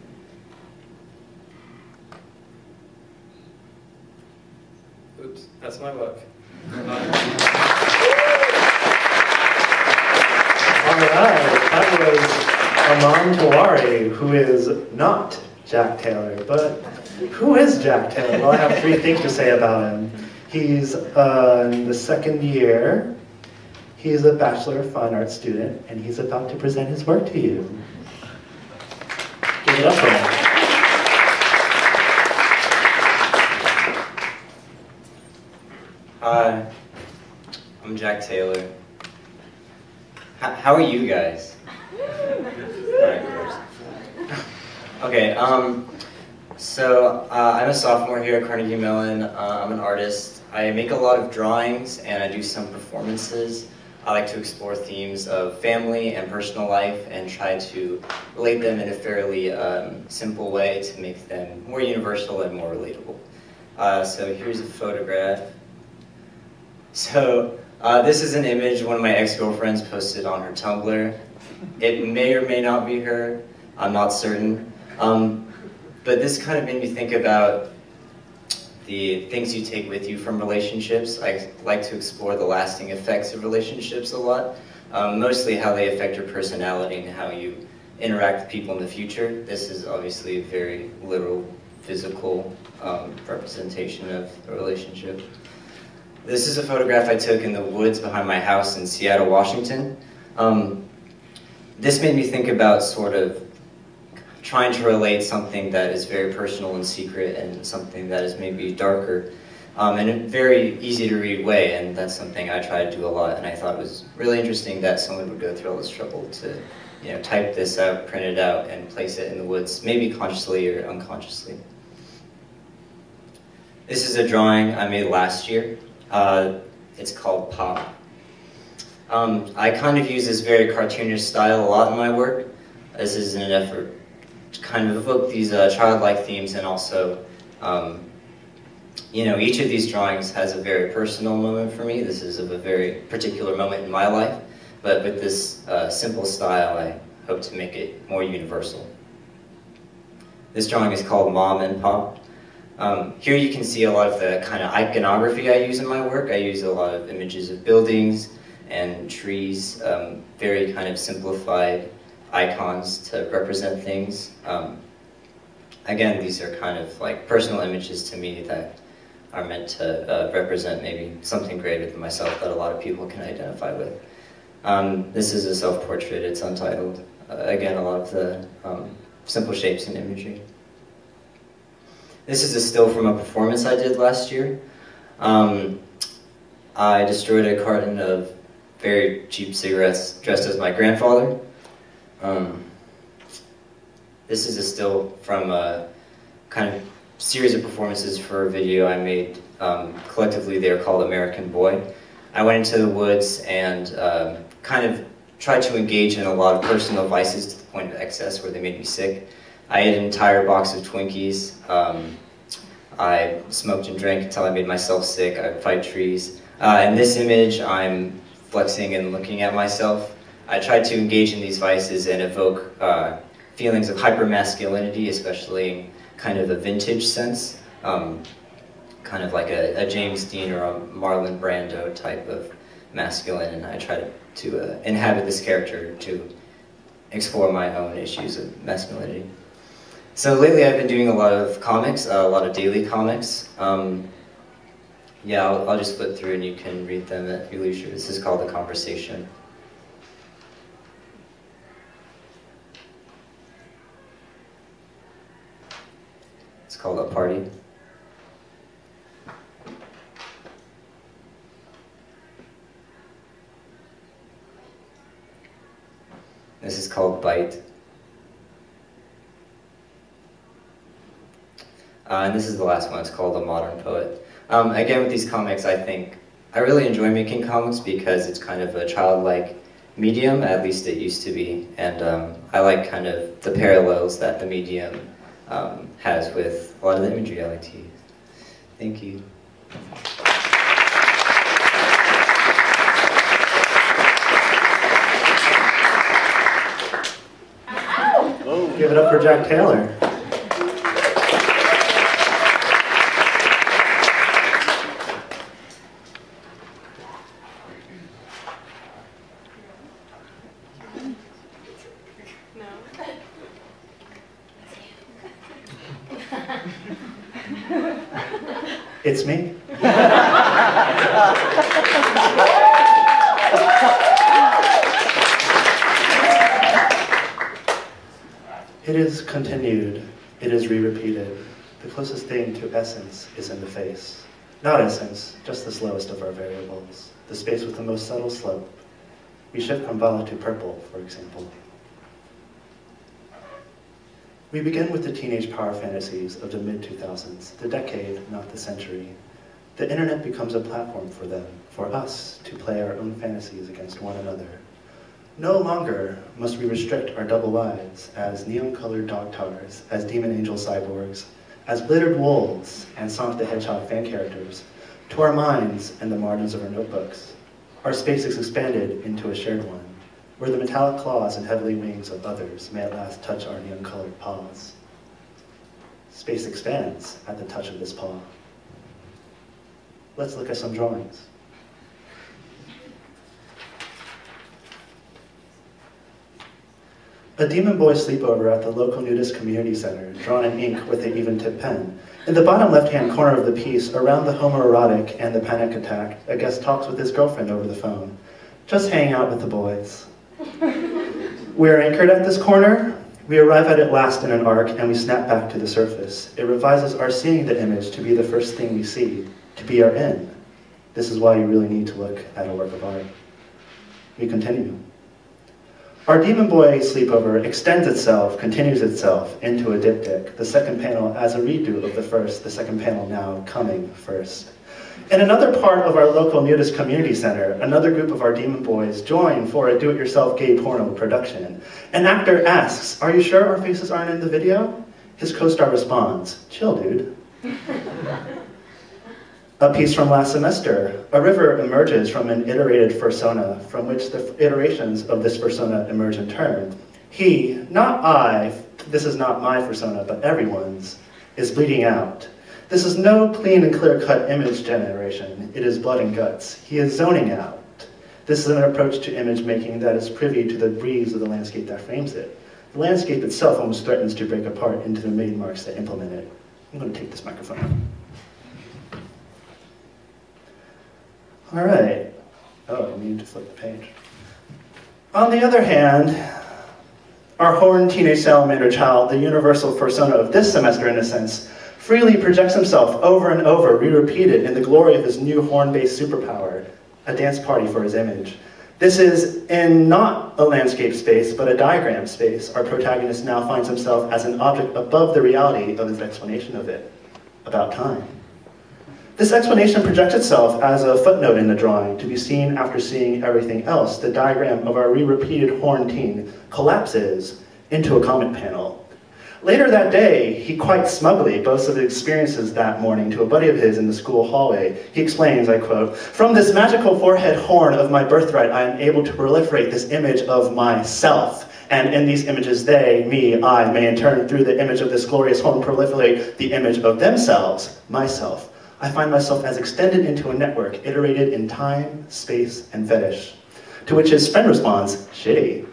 Oops, that's my work. All right, that was Aman Tiwari, who is not Jack Taylor, but who is Jack Taylor? Well, I have three things to say about him. He's uh, in the second year, he's a Bachelor of Fine Arts student, and he's about to present his work to you. Give it up for him. Hi, I'm Jack Taylor. H how are you guys? Okay, um, so uh, I'm a sophomore here at Carnegie Mellon. Uh, I'm an artist. I make a lot of drawings and I do some performances. I like to explore themes of family and personal life and try to relate them in a fairly um, simple way to make them more universal and more relatable. Uh, so here's a photograph. So uh, this is an image one of my ex-girlfriends posted on her Tumblr. It may or may not be her, I'm not certain. Um, but this kind of made me think about the things you take with you from relationships. I like to explore the lasting effects of relationships a lot, um, mostly how they affect your personality and how you interact with people in the future. This is obviously a very literal, physical um, representation of a relationship. This is a photograph I took in the woods behind my house in Seattle, Washington. Um, this made me think about sort of trying to relate something that is very personal and secret and something that is maybe darker um, in a very easy to read way, and that's something I try to do a lot, and I thought it was really interesting that someone would go through all this trouble to, you know, type this out, print it out, and place it in the woods, maybe consciously or unconsciously. This is a drawing I made last year. Uh, it's called Pop. Um, I kind of use this very cartoonish style a lot in my work. This is an effort to kind of evoke these uh, childlike themes, and also, um, you know, each of these drawings has a very personal moment for me. This is of a very particular moment in my life, but with this uh, simple style, I hope to make it more universal. This drawing is called Mom and Pop. Um, here you can see a lot of the kind of iconography I use in my work. I use a lot of images of buildings and trees, um, very kind of simplified icons to represent things. Um, again, these are kind of like personal images to me that are meant to uh, represent maybe something greater than myself that a lot of people can identify with. Um, this is a self-portrait, it's untitled. Uh, again, a lot of the um, simple shapes and imagery. This is a still from a performance I did last year. Um, I destroyed a carton of very cheap cigarettes dressed as my grandfather. Um, this is a still from a kind of series of performances for a video I made. Um, collectively, they were called American Boy. I went into the woods and um, kind of tried to engage in a lot of personal vices to the point of excess where they made me sick. I ate an entire box of Twinkies. Um, I smoked and drank until I made myself sick. I fight trees. Uh, in this image, I'm flexing and looking at myself. I tried to engage in these vices and evoke uh, feelings of hypermasculinity, especially in kind of a vintage sense, um, kind of like a, a James Dean or a Marlon Brando type of masculine, and I tried to, to uh, inhabit this character to explore my own issues of masculinity. So lately I've been doing a lot of comics, uh, a lot of daily comics. Um, yeah, I'll, I'll just flip through and you can read them at your leisure. This is called The Conversation. It's called A Party. This is called Bite. Uh, and this is the last one, it's called A Modern Poet. Um, again, with these comics, I think, I really enjoy making comics because it's kind of a childlike medium, at least it used to be, and um, I like kind of the parallels that the medium um, has with a lot of the imagery I like to use. Thank you. Ow. Give it up for Jack Taylor. It's me. It is continued, it is re-repeated. The closest thing to essence is in the face. Not essence, just the slowest of our variables, the space with the most subtle slope. We shift from violet to purple, for example. We begin with the teenage power fantasies of the mid two thousands, the decade, not the century. The internet becomes a platform for them, for us, to play our own fantasies against one another. No longer must we restrict our double lives as neon-colored dog tars, as demon angel cyborgs, as glittered wolves and Sonic the Hedgehog fan characters, to our minds and the margins of our notebooks. Our space is expanded into a shared one, where the metallic claws and heavenly wings of others may at last touch our neon-colored paws. Space expands at the touch of this paw. Let's look at some drawings. A demon boy sleepover at the local nudist community center, drawn in ink with an even-tip pen. In the bottom left-hand corner of the piece, around the homoerotic and the panic attack, a guest talks with his girlfriend over the phone. Just hang out with the boys. We are anchored at this corner. We arrive at it last in an arc, and we snap back to the surface. It revises our seeing the image to be the first thing we see, to be our end. This is why you really need to look at a work of art. We continue. Our demon boy sleepover extends itself, continues itself, into a diptych, the second panel as a redo of the first, the second panel now coming first. In another part of our local nudist community center, another group of our demon boys join for a do-it-yourself gay porno production. An actor asks, "Are you sure our faces aren't in the video?" His co-star responds, "Chill, dude." A piece from last semester. A river emerges from an iterated persona, from which the iterations of this persona emerge in turn. He, not I, this is not my persona, but everyone's, is bleeding out. This is no clean and clear-cut image generation. It is blood and guts. He is zoning out. This is an approach to image making that is privy to the breeze of the landscape that frames it. The landscape itself almost threatens to break apart into the made marks that implement it. I'm going to take this microphone. All right. Oh, I need to flip the page. On the other hand, our horned teenage salamander child, the universal persona of this semester in a sense, freely projects himself over and over, re-repeated in the glory of his new horn-based superpower, a dance party for his image. This is in not a landscape space, but a diagram space. Our protagonist now finds himself as an object above the reality of his explanation of it. About time. This explanation projects itself as a footnote in the drawing, to be seen after seeing everything else. The diagram of our re-repeated horn teen collapses into a comment panel. Later that day, he quite smugly boasts of the experiences that morning to a buddy of his in the school hallway. He explains, I quote, "From this magical forehead horn of my birthright, I am able to proliferate this image of myself. And in these images, they, me, I, may in turn, through the image of this glorious horn, proliferate the image of themselves, myself. I find myself as extended into a network, iterated in time, space, and fetish." To which his friend responds, "Shitty."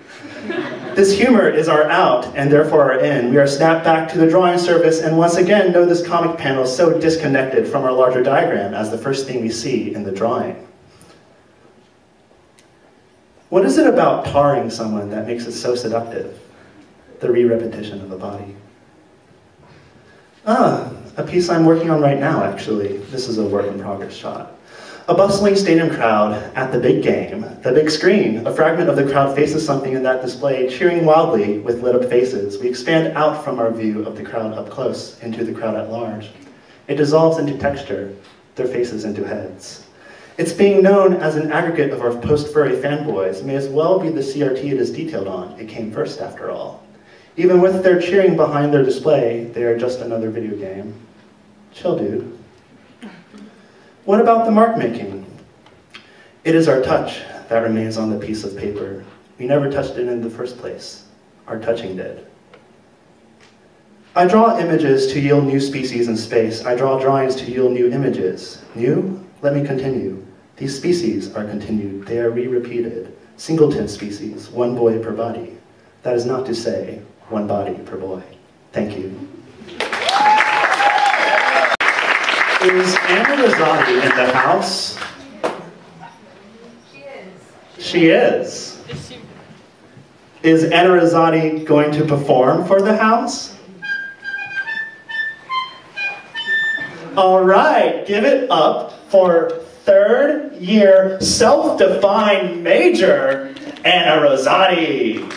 This humor is our out, and therefore our in. We are snapped back to the drawing surface, and once again know this comic panel so disconnected from our larger diagram as the first thing we see in the drawing. What is it about tarring someone that makes it so seductive? The re-repetition of the body. Ah. A piece I'm working on right now, actually. This is a work in progress shot. A bustling stadium crowd at the big game. The big screen, a fragment of the crowd faces something in that display, cheering wildly with lit up faces. We expand out from our view of the crowd up close into the crowd at large. It dissolves into texture, their faces into heads. It's being known as an aggregate of our post-furry fanboys. May as well be the C R T it is detailed on. It came first, after all. Even with their cheering behind their display, they are just another video game. Chill, dude. What about the mark making? It is our touch that remains on the piece of paper. We never touched it in the first place. Our touching did. I draw images to yield new species in space. I draw drawings to yield new images. New? Let me continue. These species are continued. They are re-repeated. Singleton species, one boy per body. That is not to say, one body per boy. Thank you. Is Anna Razzotti in the house? She is. She is. Is, she... is Anna Razzotti going to perform for the house? All right, give it up for third year self-defined major, Anna Razzotti.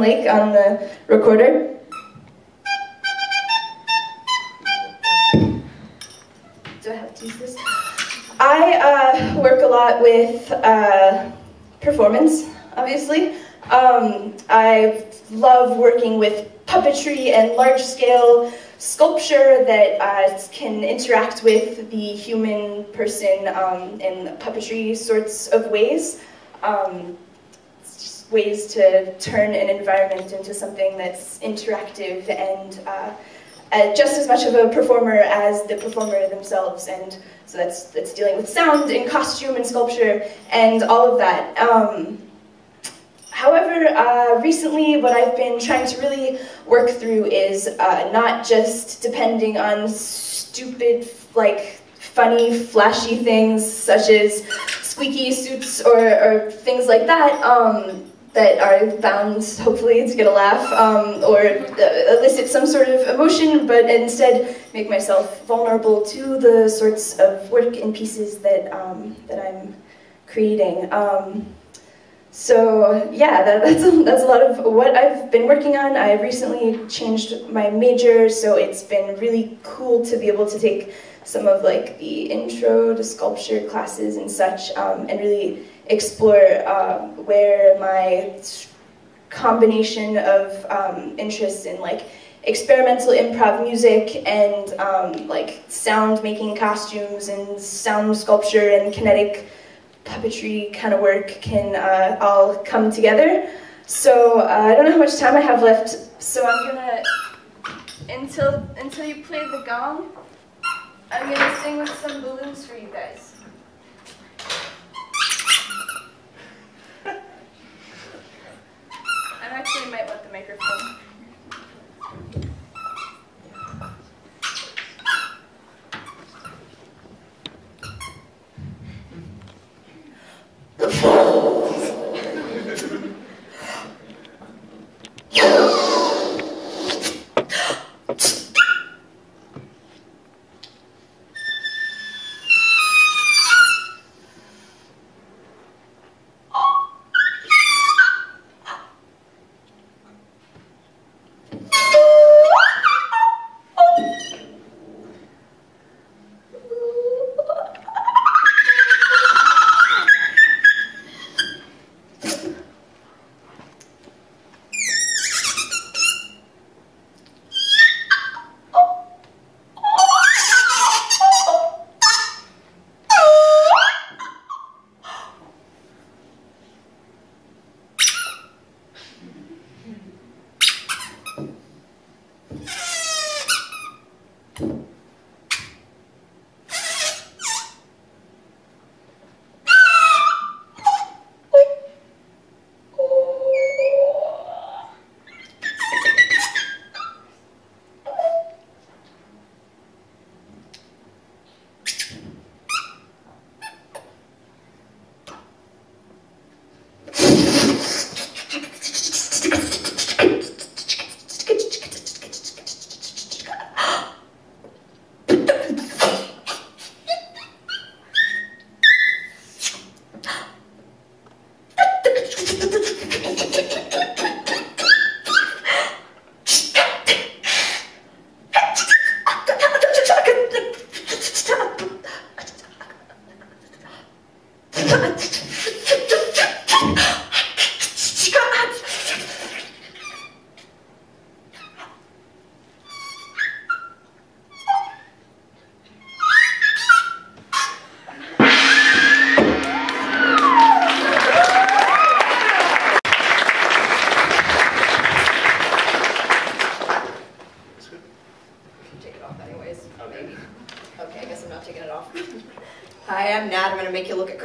Lake on the recorder. Do I have to use this? I uh, work a lot with uh, performance, obviously. Um, I love working with puppetry and large-scale sculpture that uh, can interact with the human person um, in puppetry sorts of ways. Um, ways to turn an environment into something that's interactive and uh, uh, just as much of a performer as the performer themselves. And so that's, that's dealing with sound and costume and sculpture and all of that. Um, However, uh, recently what I've been trying to really work through is uh, not just depending on stupid, like, funny, flashy things such as squeaky suits or, or things like that um, that are bound, hopefully, to get a laugh um, or uh, elicit some sort of emotion, but instead make myself vulnerable to the sorts of work and pieces that, um, that I'm creating. Um, So yeah, that, that's, a, that's a lot of what I've been working on. I recently changed my major, so it's been really cool to be able to take some of like the intro to sculpture classes and such um, and really explore uh, where my combination of um, interests in like experimental improv music and um, like sound making costumes and sound sculpture and kinetic puppetry kind of work can uh, all come together. So uh, I don't know how much time I have left, so I'm gonna, until, until you play the gong, I'm gonna sing with some balloons for you guys. I actually might want the microphone.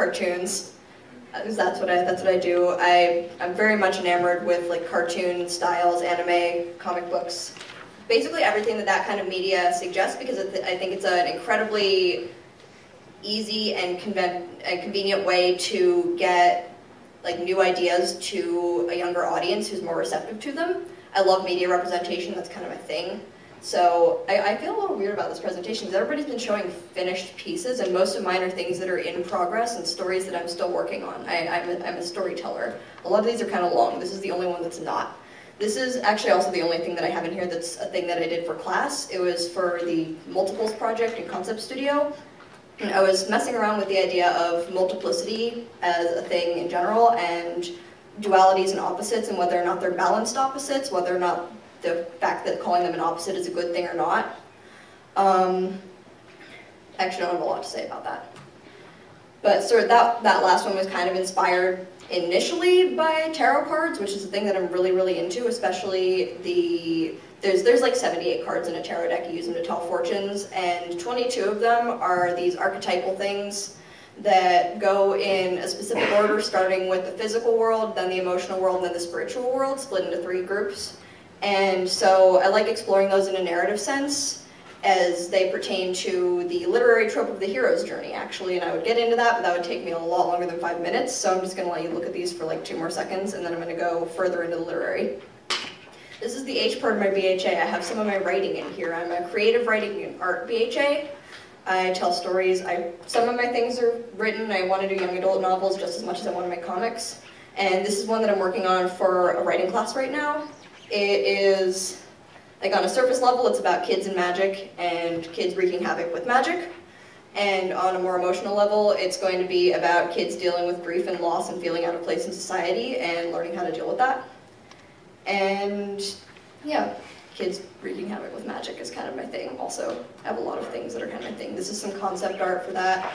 Cartoons, that's what I that's what I do. I I'm very much enamored with like cartoon styles, anime, comic books, basically everything that that kind of media suggests, because it, I think it's an incredibly easy and conven and convenient way to get like new ideas to a younger audience who's more receptive to them. I love media representation. That's kind of my thing. So I, I feel a little weird about this presentation because everybody's been showing finished pieces, and most of mine are things that are in progress and stories that I'm still working on. I, I'm, a, I'm a storyteller. A lot of these are kind of long. This is the only one that's not. This is actually also the only thing that I have in here that's a thing that I did for class. It was for the Multiples project in Concept Studio. I was messing around with the idea of multiplicity as a thing in general, and dualities and opposites, and whether or not they're balanced opposites, whether or not the fact that calling them an opposite is a good thing or not. Um, I actually don't have a lot to say about that. But sort of that, that last one was kind of inspired initially by tarot cards, which is a thing that I'm really, really into, especially the, there's, there's like seventy-eight cards in a tarot deck. You use them to tell fortunes, and twenty-two of them are these archetypal things that go in a specific order, starting with the physical world, then the emotional world, and then the spiritual world, split into three groups. And so I like exploring those in a narrative sense, as they pertain to the literary trope of the hero's journey, actually, and I would get into that, but that would take me a lot longer than five minutes, so I'm just going to let you look at these for like two more seconds, and then I'm going to go further into the literary. This is the H part of my B H A. I have some of my writing in here. I'm a creative writing and art B H A. I tell stories. I, some of my things are written. I want to do young adult novels just as much as I want to make comics, and this is one that I'm working on for a writing class right now. It is... Like, on a surface level, it's about kids and magic, and kids wreaking havoc with magic. And on a more emotional level, it's going to be about kids dealing with grief and loss and feeling out of place in society and learning how to deal with that. And, yeah, kids wreaking havoc with magic is kind of my thing. Also, I have a lot of things that are kind of my thing. This is some concept art for that.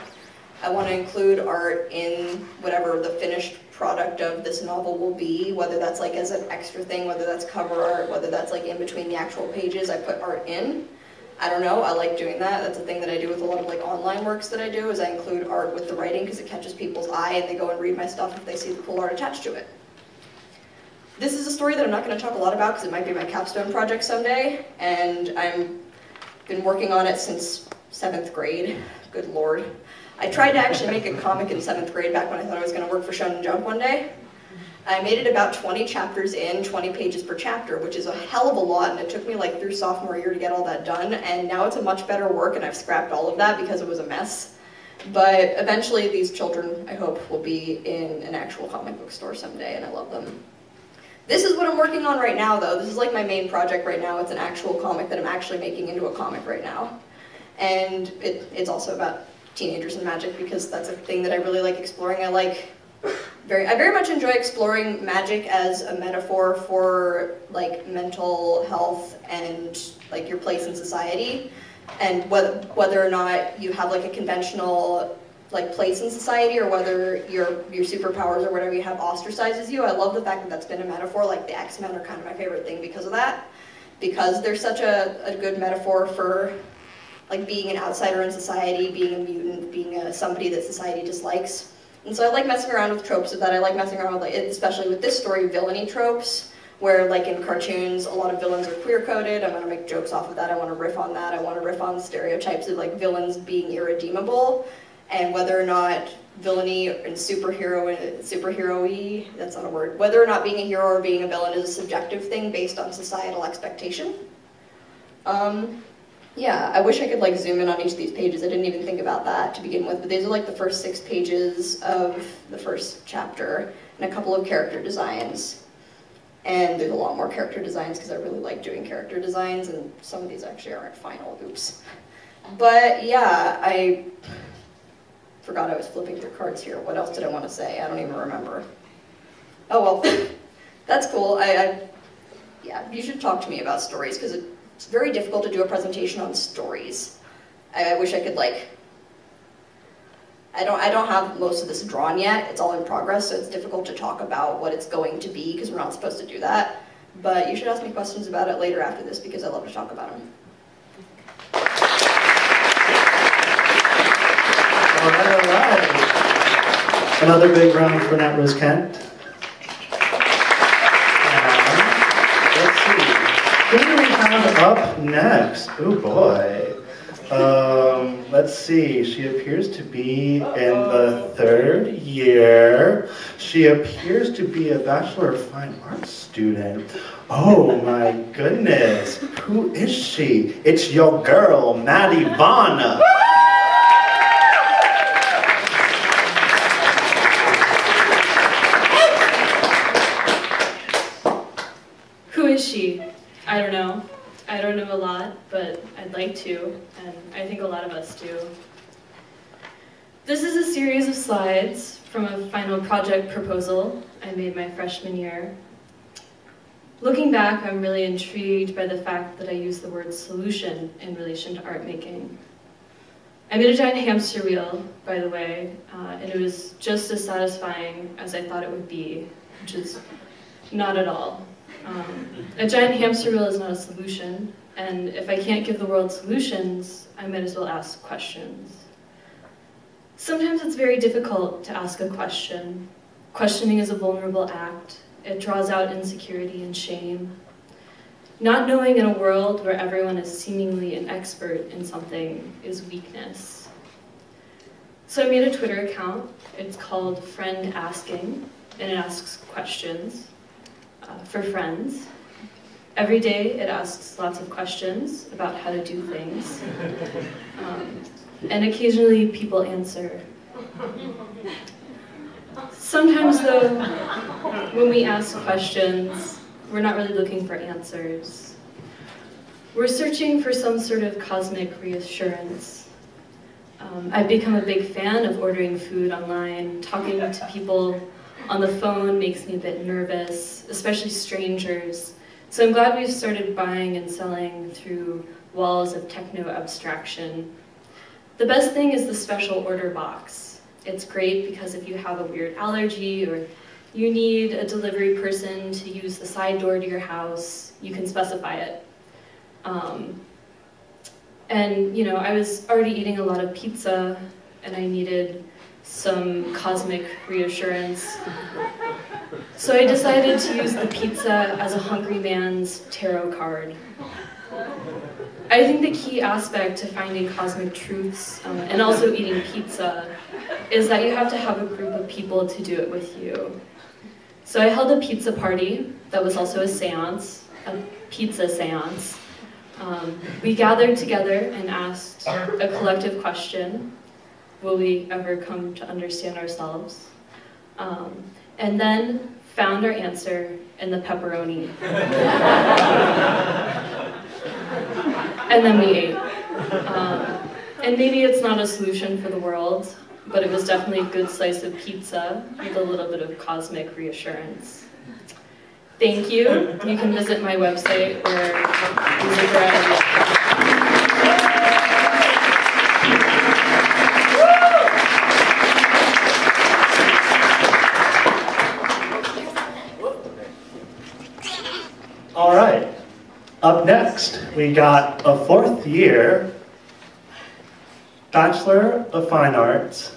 I want to include art in whatever the finished product of this novel will be, whether that's like as an extra thing, whether that's cover art, whether that's like in between the actual pages I put art in. I don't know, I like doing that. That's a thing that I do with a lot of like online works that I do, is I include art with the writing because it catches people's eye and they go and read my stuff if they see the cool art attached to it. This is a story that I'm not going to talk a lot about because it might be my capstone project someday, and I've been working on it since seventh grade. Good lord. I tried to actually make a comic in seventh grade back when I thought I was going to work for Shonen Jump one day. I made it about twenty chapters in, twenty pages per chapter, which is a hell of a lot, and it took me like through sophomore year to get all that done, and now it's a much better work, and I've scrapped all of that because it was a mess. But eventually these children, I hope, will be in an actual comic book store someday, and I love them. This is what I'm working on right now, though. This is like my main project right now. It's an actual comic that I'm actually making into a comic right now. And it, it's also about teenagers and magic, because that's a thing that I really like exploring. I like very, I very much enjoy exploring magic as a metaphor for like mental health and like your place in society, and whether whether or not you have like a conventional like place in society, or whether your your superpowers or whatever you have ostracizes you. I love the fact that that's been a metaphor. Like the X-Men are kind of my favorite thing because of that, because they're such a, a good metaphor for like being an outsider in society, being a mutant, being a, somebody that society dislikes. And so I like messing around with tropes of that. I like messing around with, like, especially with this story, villainy tropes, where like in cartoons, a lot of villains are queer-coded. I'm going to make jokes off of that. I want to riff on that. I want to riff on stereotypes of like villains being irredeemable, and whether or not villainy and superhero, superhero-y, that's not a word, whether or not being a hero or being a villain is a subjective thing based on societal expectation. Um, Yeah, I wish I could like zoom in on each of these pages. I didn't even think about that to begin with, but these are like the first six pages of the first chapter, and a couple of character designs. And there's a lot more character designs because I really like doing character designs, and some of these actually aren't final, oops. But yeah, I forgot I was flipping through cards here. What else did I want to say? I don't even remember. Oh well, that's cool. I, I yeah, you should talk to me about stories, because it It's very difficult to do a presentation on stories. I, I wish I could like, I don't, I don't have most of this drawn yet. It's all in progress, so it's difficult to talk about what it's going to be because we're not supposed to do that. But you should ask me questions about it later after this, because I love to talk about them. All right, all right. Another big round for Nat Rose Kent. Up next, oh boy, um, let's see, she appears to be in the third year, she appears to be a Bachelor of Fine Arts student, oh my goodness, who is she? It's your girl, Maddie Vaughn. Who is she? I don't know. I don't know a lot, but I'd like to, and I think a lot of us do. This is a series of slides from a final project proposal I made my freshman year. Looking back, I'm really intrigued by the fact that I used the word solution in relation to art making. I made a giant hamster wheel, by the way, uh, and it was just as satisfying as I thought it would be, which is not at all. Um, a giant hamster wheel is not a solution, and if I can't give the world solutions, I might as well ask questions. Sometimes it's very difficult to ask a question. Questioning is a vulnerable act. It draws out insecurity and shame. Not knowing in a world where everyone is seemingly an expert in something is weakness. So I made a Twitter account. It's called Friend Asking, and it asks questions. Uh, for friends. Every day it asks lots of questions about how to do things. Um, and occasionally people answer. Sometimes though, when we ask questions, we're not really looking for answers. We're searching for some sort of cosmic reassurance. Um, I've become a big fan of ordering food online. Talking to people on the phone makes me a bit nervous, especially strangers. So I'm glad we've started buying and selling through walls of techno abstraction. The best thing is the special order box. It's great because if you have a weird allergy or you need a delivery person to use the side door to your house, you can specify it. Um, and you know, I was already eating a lot of pizza and I needed some cosmic reassurance. So I decided to use the pizza as a hungry man's tarot card. I think the key aspect to finding cosmic truths, um, and also eating pizza, is that you have to have a group of people to do it with you. So I held a pizza party that was also a seance, a pizza seance. Um, we gathered together and asked a collective question. Will we ever come to understand ourselves? Um, and then found our answer in the pepperoni. And then we ate. Um, and maybe it's not a solution for the world, but it was definitely a good slice of pizza with a little bit of cosmic reassurance. Thank you. You can visit my website or visit where All right, up next, we got a fourth year Bachelor of Fine Arts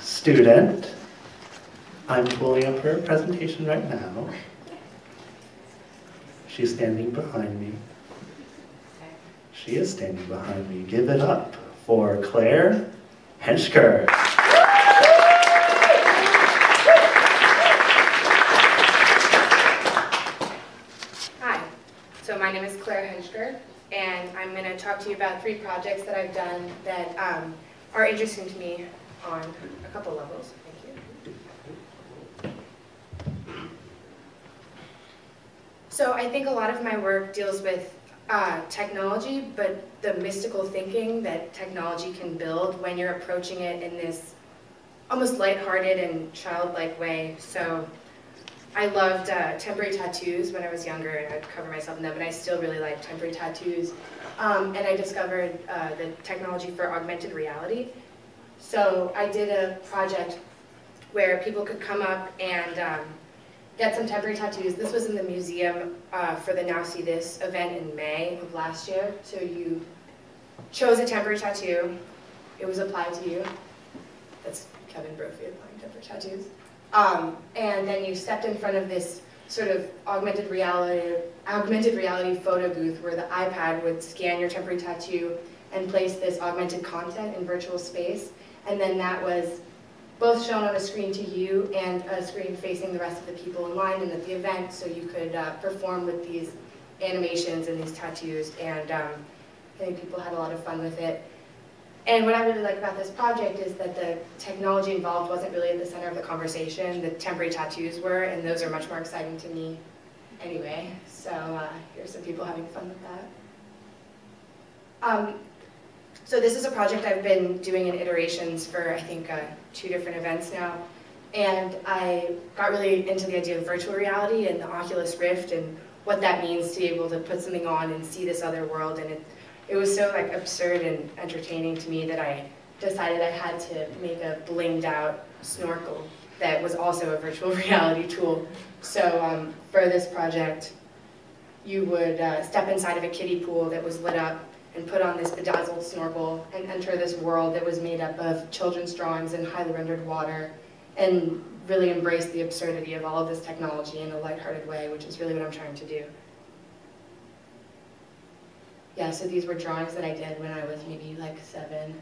student. I'm pulling up her presentation right now. She's standing behind me. She is standing behind me. Give it up for Claire Henschker. My name is Claire Henschker, and I'm going to talk to you about three projects that I've done that um, are interesting to me on a couple levels. Thank you. So I think a lot of my work deals with uh, technology, but the mystical thinking that technology can build when you're approaching it in this almost lighthearted and childlike way. So I loved uh, temporary tattoos when I was younger, and I'd cover myself in them, but I still really like temporary tattoos. Um, and I discovered uh, the technology for augmented reality. So I did a project where people could come up and um, get some temporary tattoos. This was in the museum uh, for the Now See This event in May of last year. So you chose a temporary tattoo. It was applied to you. That's Kevin Brophy applying temporary tattoos. Um, and then you stepped in front of this sort of augmented reality, augmented reality photo booth where the iPad would scan your temporary tattoo and place this augmented content in virtual space. And then that was both shown on a screen to you and a screen facing the rest of the people in line and at the event, so you could uh, perform with these animations and these tattoos. And um, I think people had a lot of fun with it. And what I really like about this project is that the technology involved wasn't really at the center of the conversation. The temporary tattoos were, and those are much more exciting to me anyway. So uh, here's some people having fun with that. Um, So this is a project I've been doing in iterations for, I think, uh, two different events now. And I got really into the idea of virtual reality and the Oculus Rift and what that means to be able to put something on and see this other world. And it, it was so like absurd and entertaining to me that I decided I had to make a blinged out snorkel that was also a virtual reality tool. So um, for this project, you would uh, step inside of a kiddie pool that was lit up and put on this bedazzled snorkel and enter this world that was made up of children's drawings and highly rendered water, and really embrace the absurdity of all of this technology in a lighthearted way, which is really what I'm trying to do. Yeah, so these were drawings that I did when I was maybe like seven,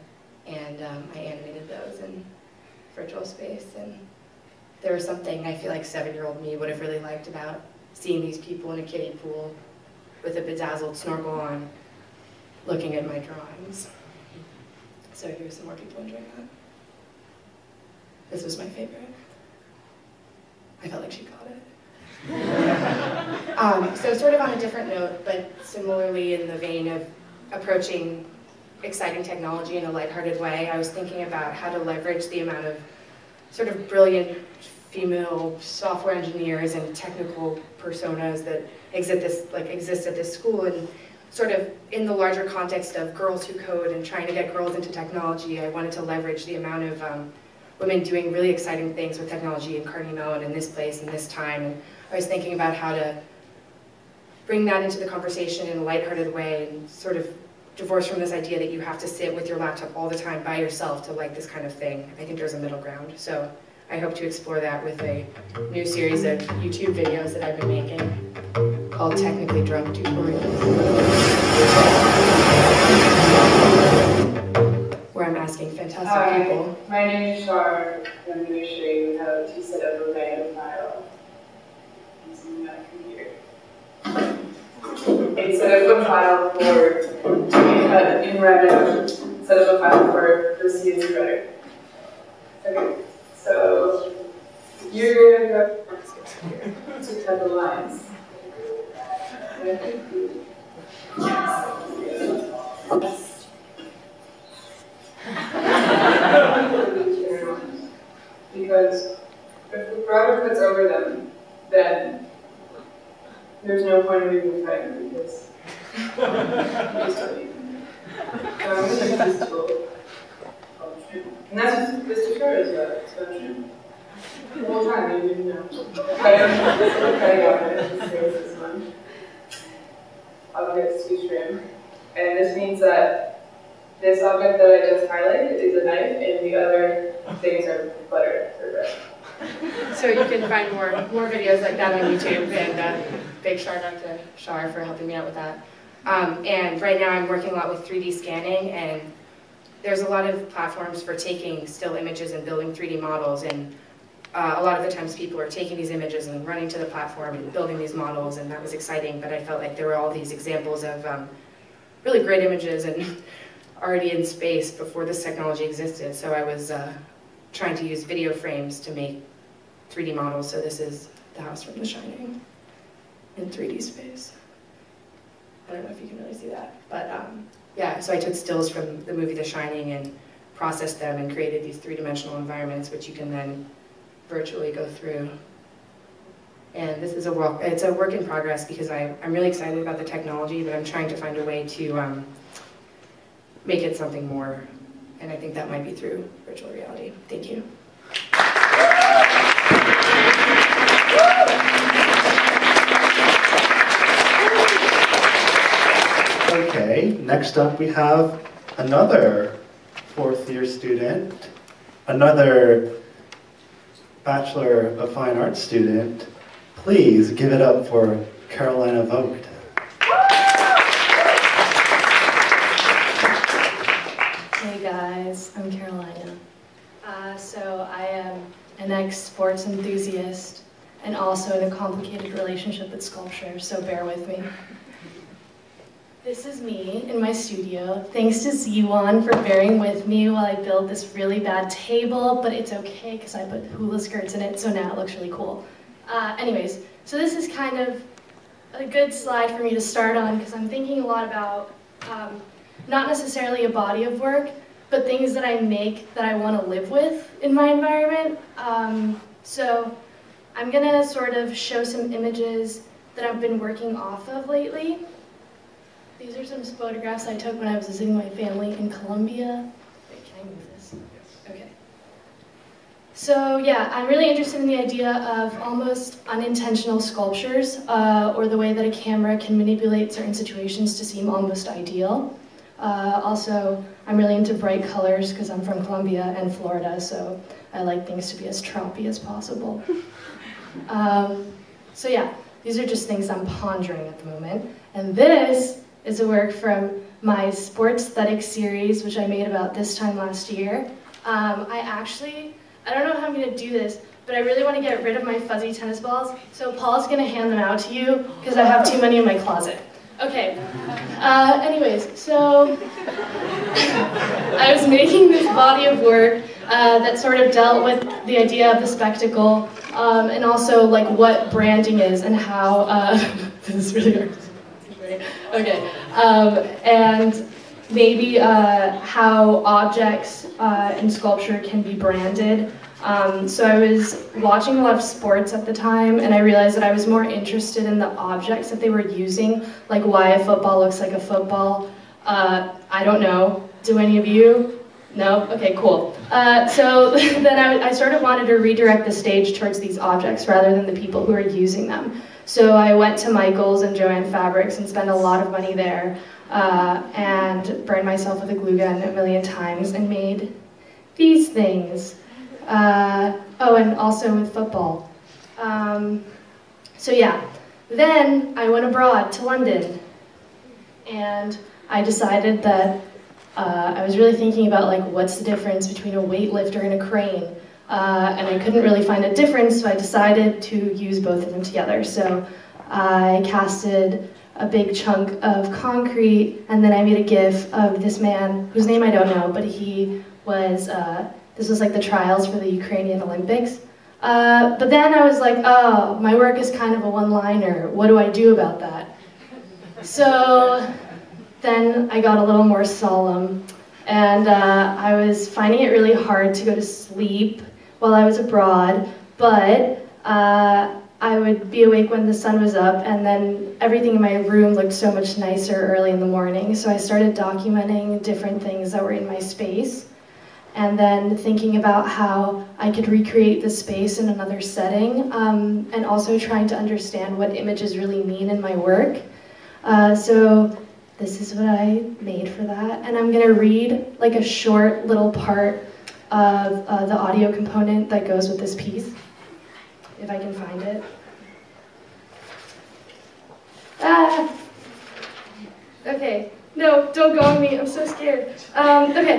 and um, I animated those in virtual space, and there was something I feel like seven-year-old me would have really liked about seeing these people in a kiddie pool with a bedazzled snorkel on, looking at my drawings. So here's some more people enjoying that. This was my favorite. I felt like she caught it. um, so sort of on a different note, but similarly in the vein of approaching exciting technology in a lighthearted way, I was thinking about how to leverage the amount of sort of brilliant female software engineers and technical personas that exist, this, like, exist at this school, and sort of in the larger context of Girls Who Code and trying to get girls into technology, I wanted to leverage the amount of um, women doing really exciting things with technology in Carnegie Mellon and in this place and this time. And I was thinking about how to bring that into the conversation in a lighthearted way and sort of divorce from this idea that you have to sit with your laptop all the time by yourself to like this kind of thing. I think there's a middle ground. So I hope to explore that with a new series of YouTube videos that I've been making called Technically Drunk Tutorials, where I'm asking fantastic Hi, people. My name is Char, and I'm going to show you how to set up a random file using my computer. It set up a file for, in Reddit, set up a file for this user Reddit. Okay, so you're going to go to cut the lines. Yes. Because if the browser puts over them, then there's no point of even trying because you just don't need them. So I'm going to use this tool called Trim. And that's what this tutorial is about. It's about Trim. The whole time you didn't know. I am cutting off it. This is this one. Objects to Trim. And this means that this object that I just highlighted is a knife, and the other things are butter or bread. So you can find more more videos like that on YouTube, and uh, big shout out to Shar for helping me out with that. Um, and right now I'm working a lot with three D scanning, and there's a lot of platforms for taking still images and building three D models, and uh, a lot of the times people are taking these images and running to the platform and building these models, and that was exciting, but I felt like there were all these examples of um, really great images and already in space before this technology existed, so I was uh, trying to use video frames to make three D models. So this is the house from The Shining in three D space. I don't know if you can really see that, but um, yeah, so I took stills from the movie The Shining and processed them and created these three-dimensional environments which you can then virtually go through. And this is a work, it's a work in progress because I, I'm really excited about the technology, but I'm trying to find a way to um, make it something more, and I think that might be through virtual reality. Thank you. Okay, next up we have another fourth year student, another Bachelor of Fine Arts student. Please give it up for Carolina Vogt. I'm Carolina. Uh, so I am an ex-sports enthusiast and also in a complicated relationship with sculpture, so bear with me. This is me in my studio. Thanks to Ziwan for bearing with me while I build this really bad table, but it's okay because I put hula skirts in it, so now it looks really cool. Uh, anyways, so this is kind of a good slide for me to start on because I'm thinking a lot about um, not necessarily a body of work, but things that I make that I want to live with in my environment. Um, so I'm going to sort of show some images that I've been working off of lately. These are some photographs I took when I was visiting my family in Colombia. Wait, can I move this? Yes. Okay. So yeah, I'm really interested in the idea of almost unintentional sculptures, uh, or the way that a camera can manipulate certain situations to seem almost ideal. Uh, also, I'm really into bright colors because I'm from Colombia and Florida, so I like things to be as tropical as possible. um, so yeah, these are just things I'm pondering at the moment. And this is a work from my sportsthetic series, which I made about this time last year. Um, I actually, I don't know how I'm going to do this, but I really want to get rid of my fuzzy tennis balls, so Paul's going to hand them out to you because I have too many in my closet. Okay, uh, anyways, so I was making this body of work uh, that sort of dealt with the idea of the spectacle, um, and also like what branding is and how, uh, this is really hard to say, okay, um, and maybe uh, how objects uh, in sculpture can be branded. Um, so I was watching a lot of sports at the time, and I realized that I was more interested in the objects that they were using, like why a football looks like a football. Uh, I don't know. Do any of you? No? Okay, cool. Uh, so then I, I sort of wanted to redirect the stage towards these objects rather than the people who are using them. So I went to Michael's and Joann Fabrics and spent a lot of money there, uh, and burned myself with a glue gun a million times and made these things. Uh, oh, and also with football. Um, so yeah, then I went abroad to London, and I decided that uh, I was really thinking about like what's the difference between a weightlifter and a crane, uh, and I couldn't really find a difference, so I decided to use both of them together. So I casted a big chunk of concrete, and then I made a GIF of this man whose name I don't know, but he was. Uh, This was like the trials for the Ukrainian Olympics. Uh, but then I was like, oh, my work is kind of a one-liner. What do I do about that? So then I got a little more solemn. And uh, I was finding it really hard to go to sleep while I was abroad. But uh, I would be awake when the sun was up. And then everything in my room looked so much nicer early in the morning. So I started documenting different things that were in my space, and then thinking about how I could recreate the space in another setting, um, and also trying to understand what images really mean in my work. Uh, so this is what I made for that, and I'm gonna read like a short little part of uh, the audio component that goes with this piece, if I can find it. Ah! Okay. No, don't go on me, I'm so scared. Um, okay.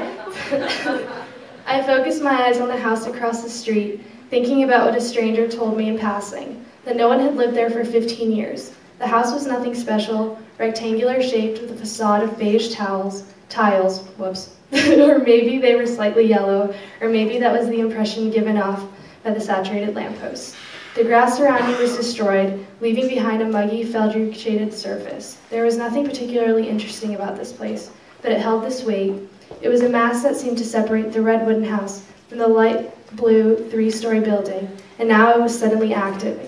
I focused my eyes on the house across the street, thinking about what a stranger told me in passing, that no one had lived there for fifteen years. The house was nothing special, rectangular shaped with a facade of beige towels, tiles, whoops, or maybe they were slightly yellow, or maybe that was the impression given off by the saturated lampposts. The grass around me was destroyed, leaving behind a muggy, felded-shaded surface. There was nothing particularly interesting about this place, but it held this weight. It was a mass that seemed to separate the red wooden house from the light blue three-story building, and now it was suddenly active.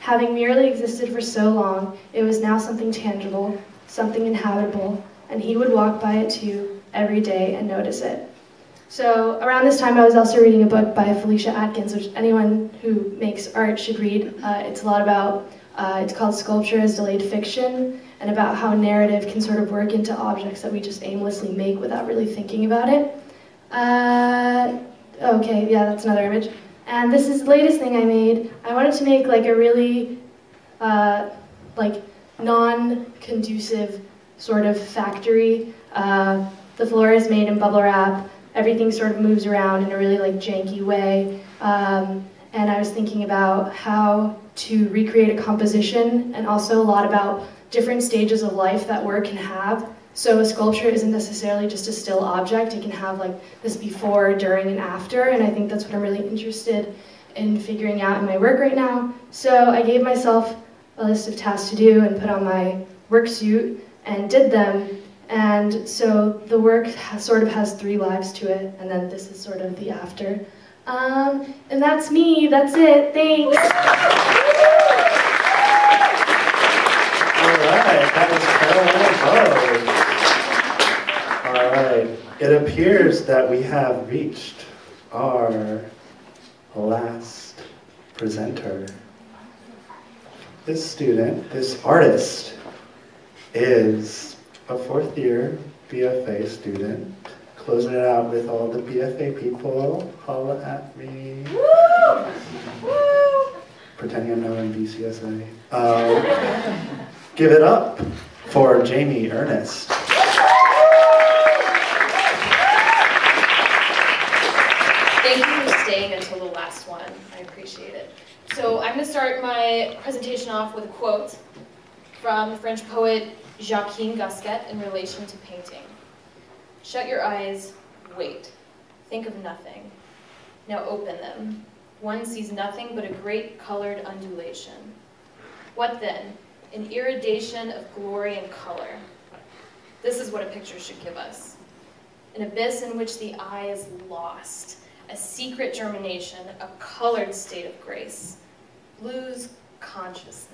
Having merely existed for so long, it was now something tangible, something inhabitable, and he would walk by it too every day and notice it. So around this time, I was also reading a book by Felicia Atkins, which anyone who makes art should read. Uh, it's a lot about, uh, it's called Sculpture as Delayed Fiction, and about how narrative can sort of work into objects that we just aimlessly make without really thinking about it. Uh, okay, yeah, that's another image. And this is the latest thing I made. I wanted to make like a really uh, like non-conducive sort of factory. Uh, the floor is made in bubble wrap. Everything sort of moves around in a really like janky way, um, and I was thinking about how to recreate a composition, and also a lot about different stages of life that work can have. So a sculpture isn't necessarily just a still object, it can have like this before, during, and after, and I think that's what I'm really interested in figuring out in my work right now. So I gave myself a list of tasks to do and put on my work suit and did them. And so the work has, sort of has three lives to it, and then this is sort of the after. Um, and that's me, that's it, thanks. All right, that was Carl Rose. All right, it appears that we have reached our last presenter. This student, this artist, is a fourth year B F A student. Closing it out with all the B F A people, holla at me. Woo! Woo! Pretending I'm not in B C S A. Um, give it up for Jamie Ernest. Thank you for staying until the last one. I appreciate it. So I'm going to start my presentation off with a quote from French poet Jacqueline Gasquet in relation to painting. Shut your eyes, wait, think of nothing. Now open them. One sees nothing but a great colored undulation. What then? An irradiation of glory and color. This is what a picture should give us. An abyss in which the eye is lost, a secret germination, a colored state of grace. Lose consciousness.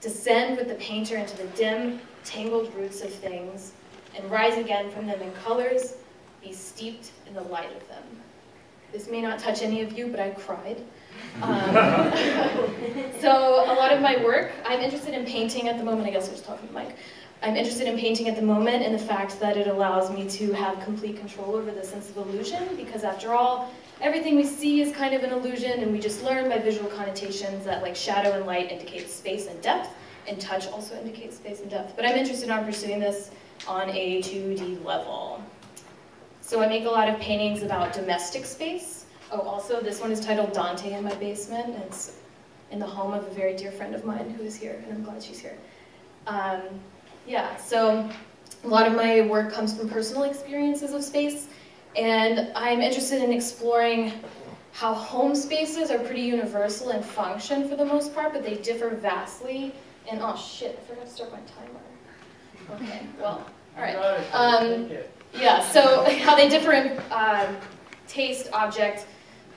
Descend with the painter into the dim, tangled roots of things, and rise again from them in colors, be steeped in the light of them. This may not touch any of you, but I cried. Um, so a lot of my work, I'm interested in painting at the moment, I guess I was talking to Mike. I'm interested in painting at the moment and the fact that it allows me to have complete control over the sense of illusion, because after all, everything we see is kind of an illusion, and we just learn by visual connotations that like shadow and light indicate space and depth, and touch also indicates space and depth. But I'm interested in pursuing this on a two D level. So I make a lot of paintings about domestic space. Oh, also this one is titled Dante in My Basement, and it's in the home of a very dear friend of mine who is here, and I'm glad she's here. Um, Yeah, so a lot of my work comes from personal experiences of space, and I'm interested in exploring how home spaces are pretty universal in function for the most part, but they differ vastly. And oh shit, I forgot to start my timer. Okay, well, all right. Um, yeah, so how they differ in uh, taste, object,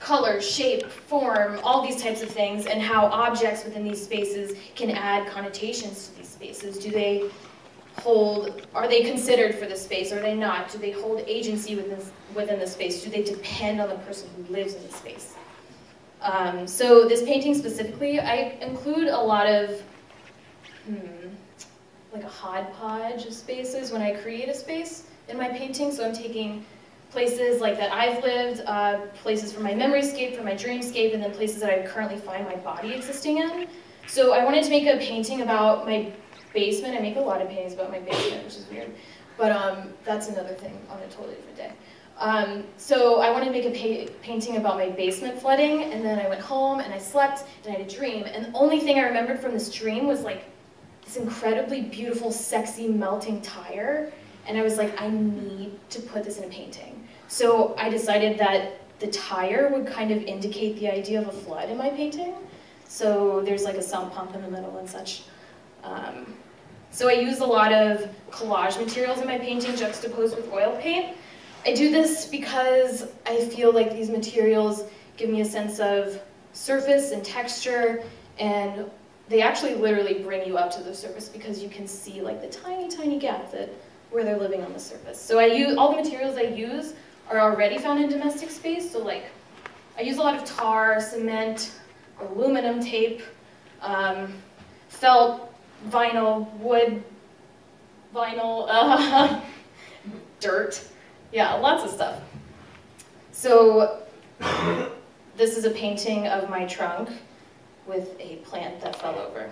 color, shape, form, all these types of things, and how objects within these spaces can add connotations to these spaces. Do they hold, are they considered for the space, are they not? Do they hold agency within, within the space? Do they depend on the person who lives in the space? Um, so this painting specifically, I include a lot of, hmm, like a hodgepodge of spaces when I create a space in my painting. So I'm taking places like that I've lived, uh, places from my memoryscape, from my dreamscape, and then places that I currently find my body existing in. So I wanted to make a painting about my basement. I make a lot of paintings about my basement, which is weird, but um, that's another thing on a totally different day. Um, so I wanted to make a pa painting about my basement flooding, and then I went home and I slept and I had a dream, and the only thing I remembered from this dream was like this incredibly beautiful, sexy, melting tire, and I was like, I need to put this in a painting. So I decided that the tire would kind of indicate the idea of a flood in my painting. So there's like a sump pump in the middle and such. Um, so I use a lot of collage materials in my painting juxtaposed with oil paint. I do this because I feel like these materials give me a sense of surface and texture, and they actually literally bring you up to the surface because you can see like the tiny, tiny gap that where they're living on the surface. So I use, all the materials I use are already found in domestic space. So like, I use a lot of tar, cement, aluminum tape, um, felt, vinyl, wood, vinyl, uh, dirt. Yeah, lots of stuff. So this is a painting of my trunk with a plant that fell over.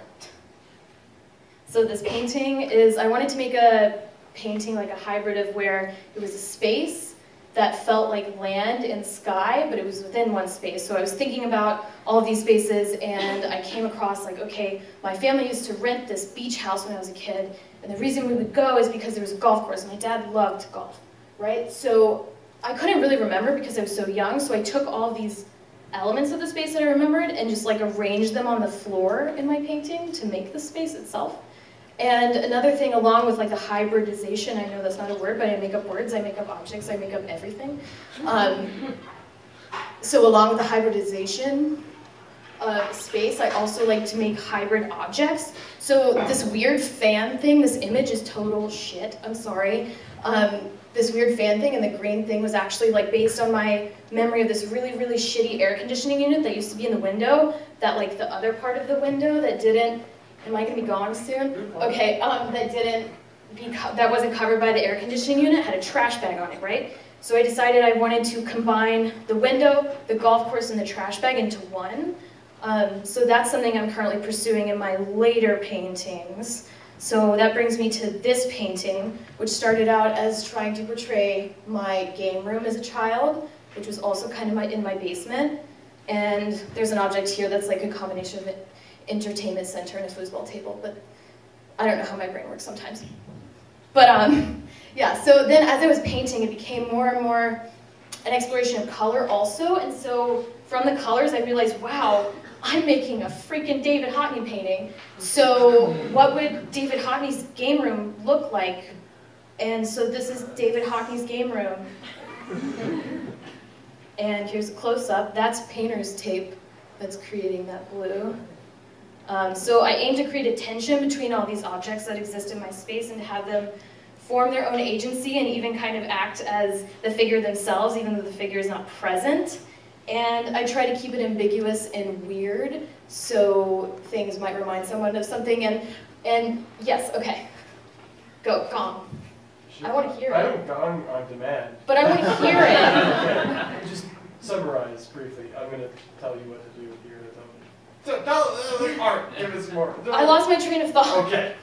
So this painting is, I wanted to make a painting like a hybrid of where it was a space that felt like land and sky, but it was within one space. So I was thinking about all of these spaces, and I came across like, okay, my family used to rent this beach house when I was a kid, and the reason we would go is because there was a golf course. My dad loved golf, right? So I couldn't really remember because I was so young, so I took all these elements of the space that I remembered and just like arranged them on the floor in my painting to make the space itself. And another thing, along with like the hybridization, I know that's not a word, but I make up words, I make up objects, I make up everything. Um, so along with the hybridization of space, I also like to make hybrid objects. So this weird fan thing, this image is total shit, I'm sorry. Um, this weird fan thing and the green thing was actually like based on my memory of this really, really shitty air conditioning unit that used to be in the window, that like the other part of the window that didn't, am I gonna be gone soon? Okay, um, that didn't, be that wasn't covered by the air conditioning unit, had a trash bag on it, right? So I decided I wanted to combine the window, the golf course, and the trash bag into one. Um, so that's something I'm currently pursuing in my later paintings. So that brings me to this painting, which started out as trying to portray my game room as a child, which was also kind of my, in my basement. And there's an object here that's like a combination of an entertainment center and a foosball table, but I don't know how my brain works sometimes. But um, yeah, so then as I was painting, it became more and more an exploration of color also, and so from the colors I realized, wow, I'm making a freaking David Hockney painting. So what would David Hockney's game room look like? And so this is David Hockney's game room. And here's a close-up. That's painter's tape that's creating that blue. Um, so I aim to create a tension between all these objects that exist in my space and to have them form their own agency and even kind of act as the figure themselves, even though the figure is not present. And I try to keep it ambiguous and weird, so things might remind someone of something. And and yes, okay, go Gong. I want to hear it. I don't Gong on demand. But I want to hear it. Yeah, just summarize briefly. I'm going to tell you what to do here. So, no, art. Give us more. I lost my train of thought. Okay.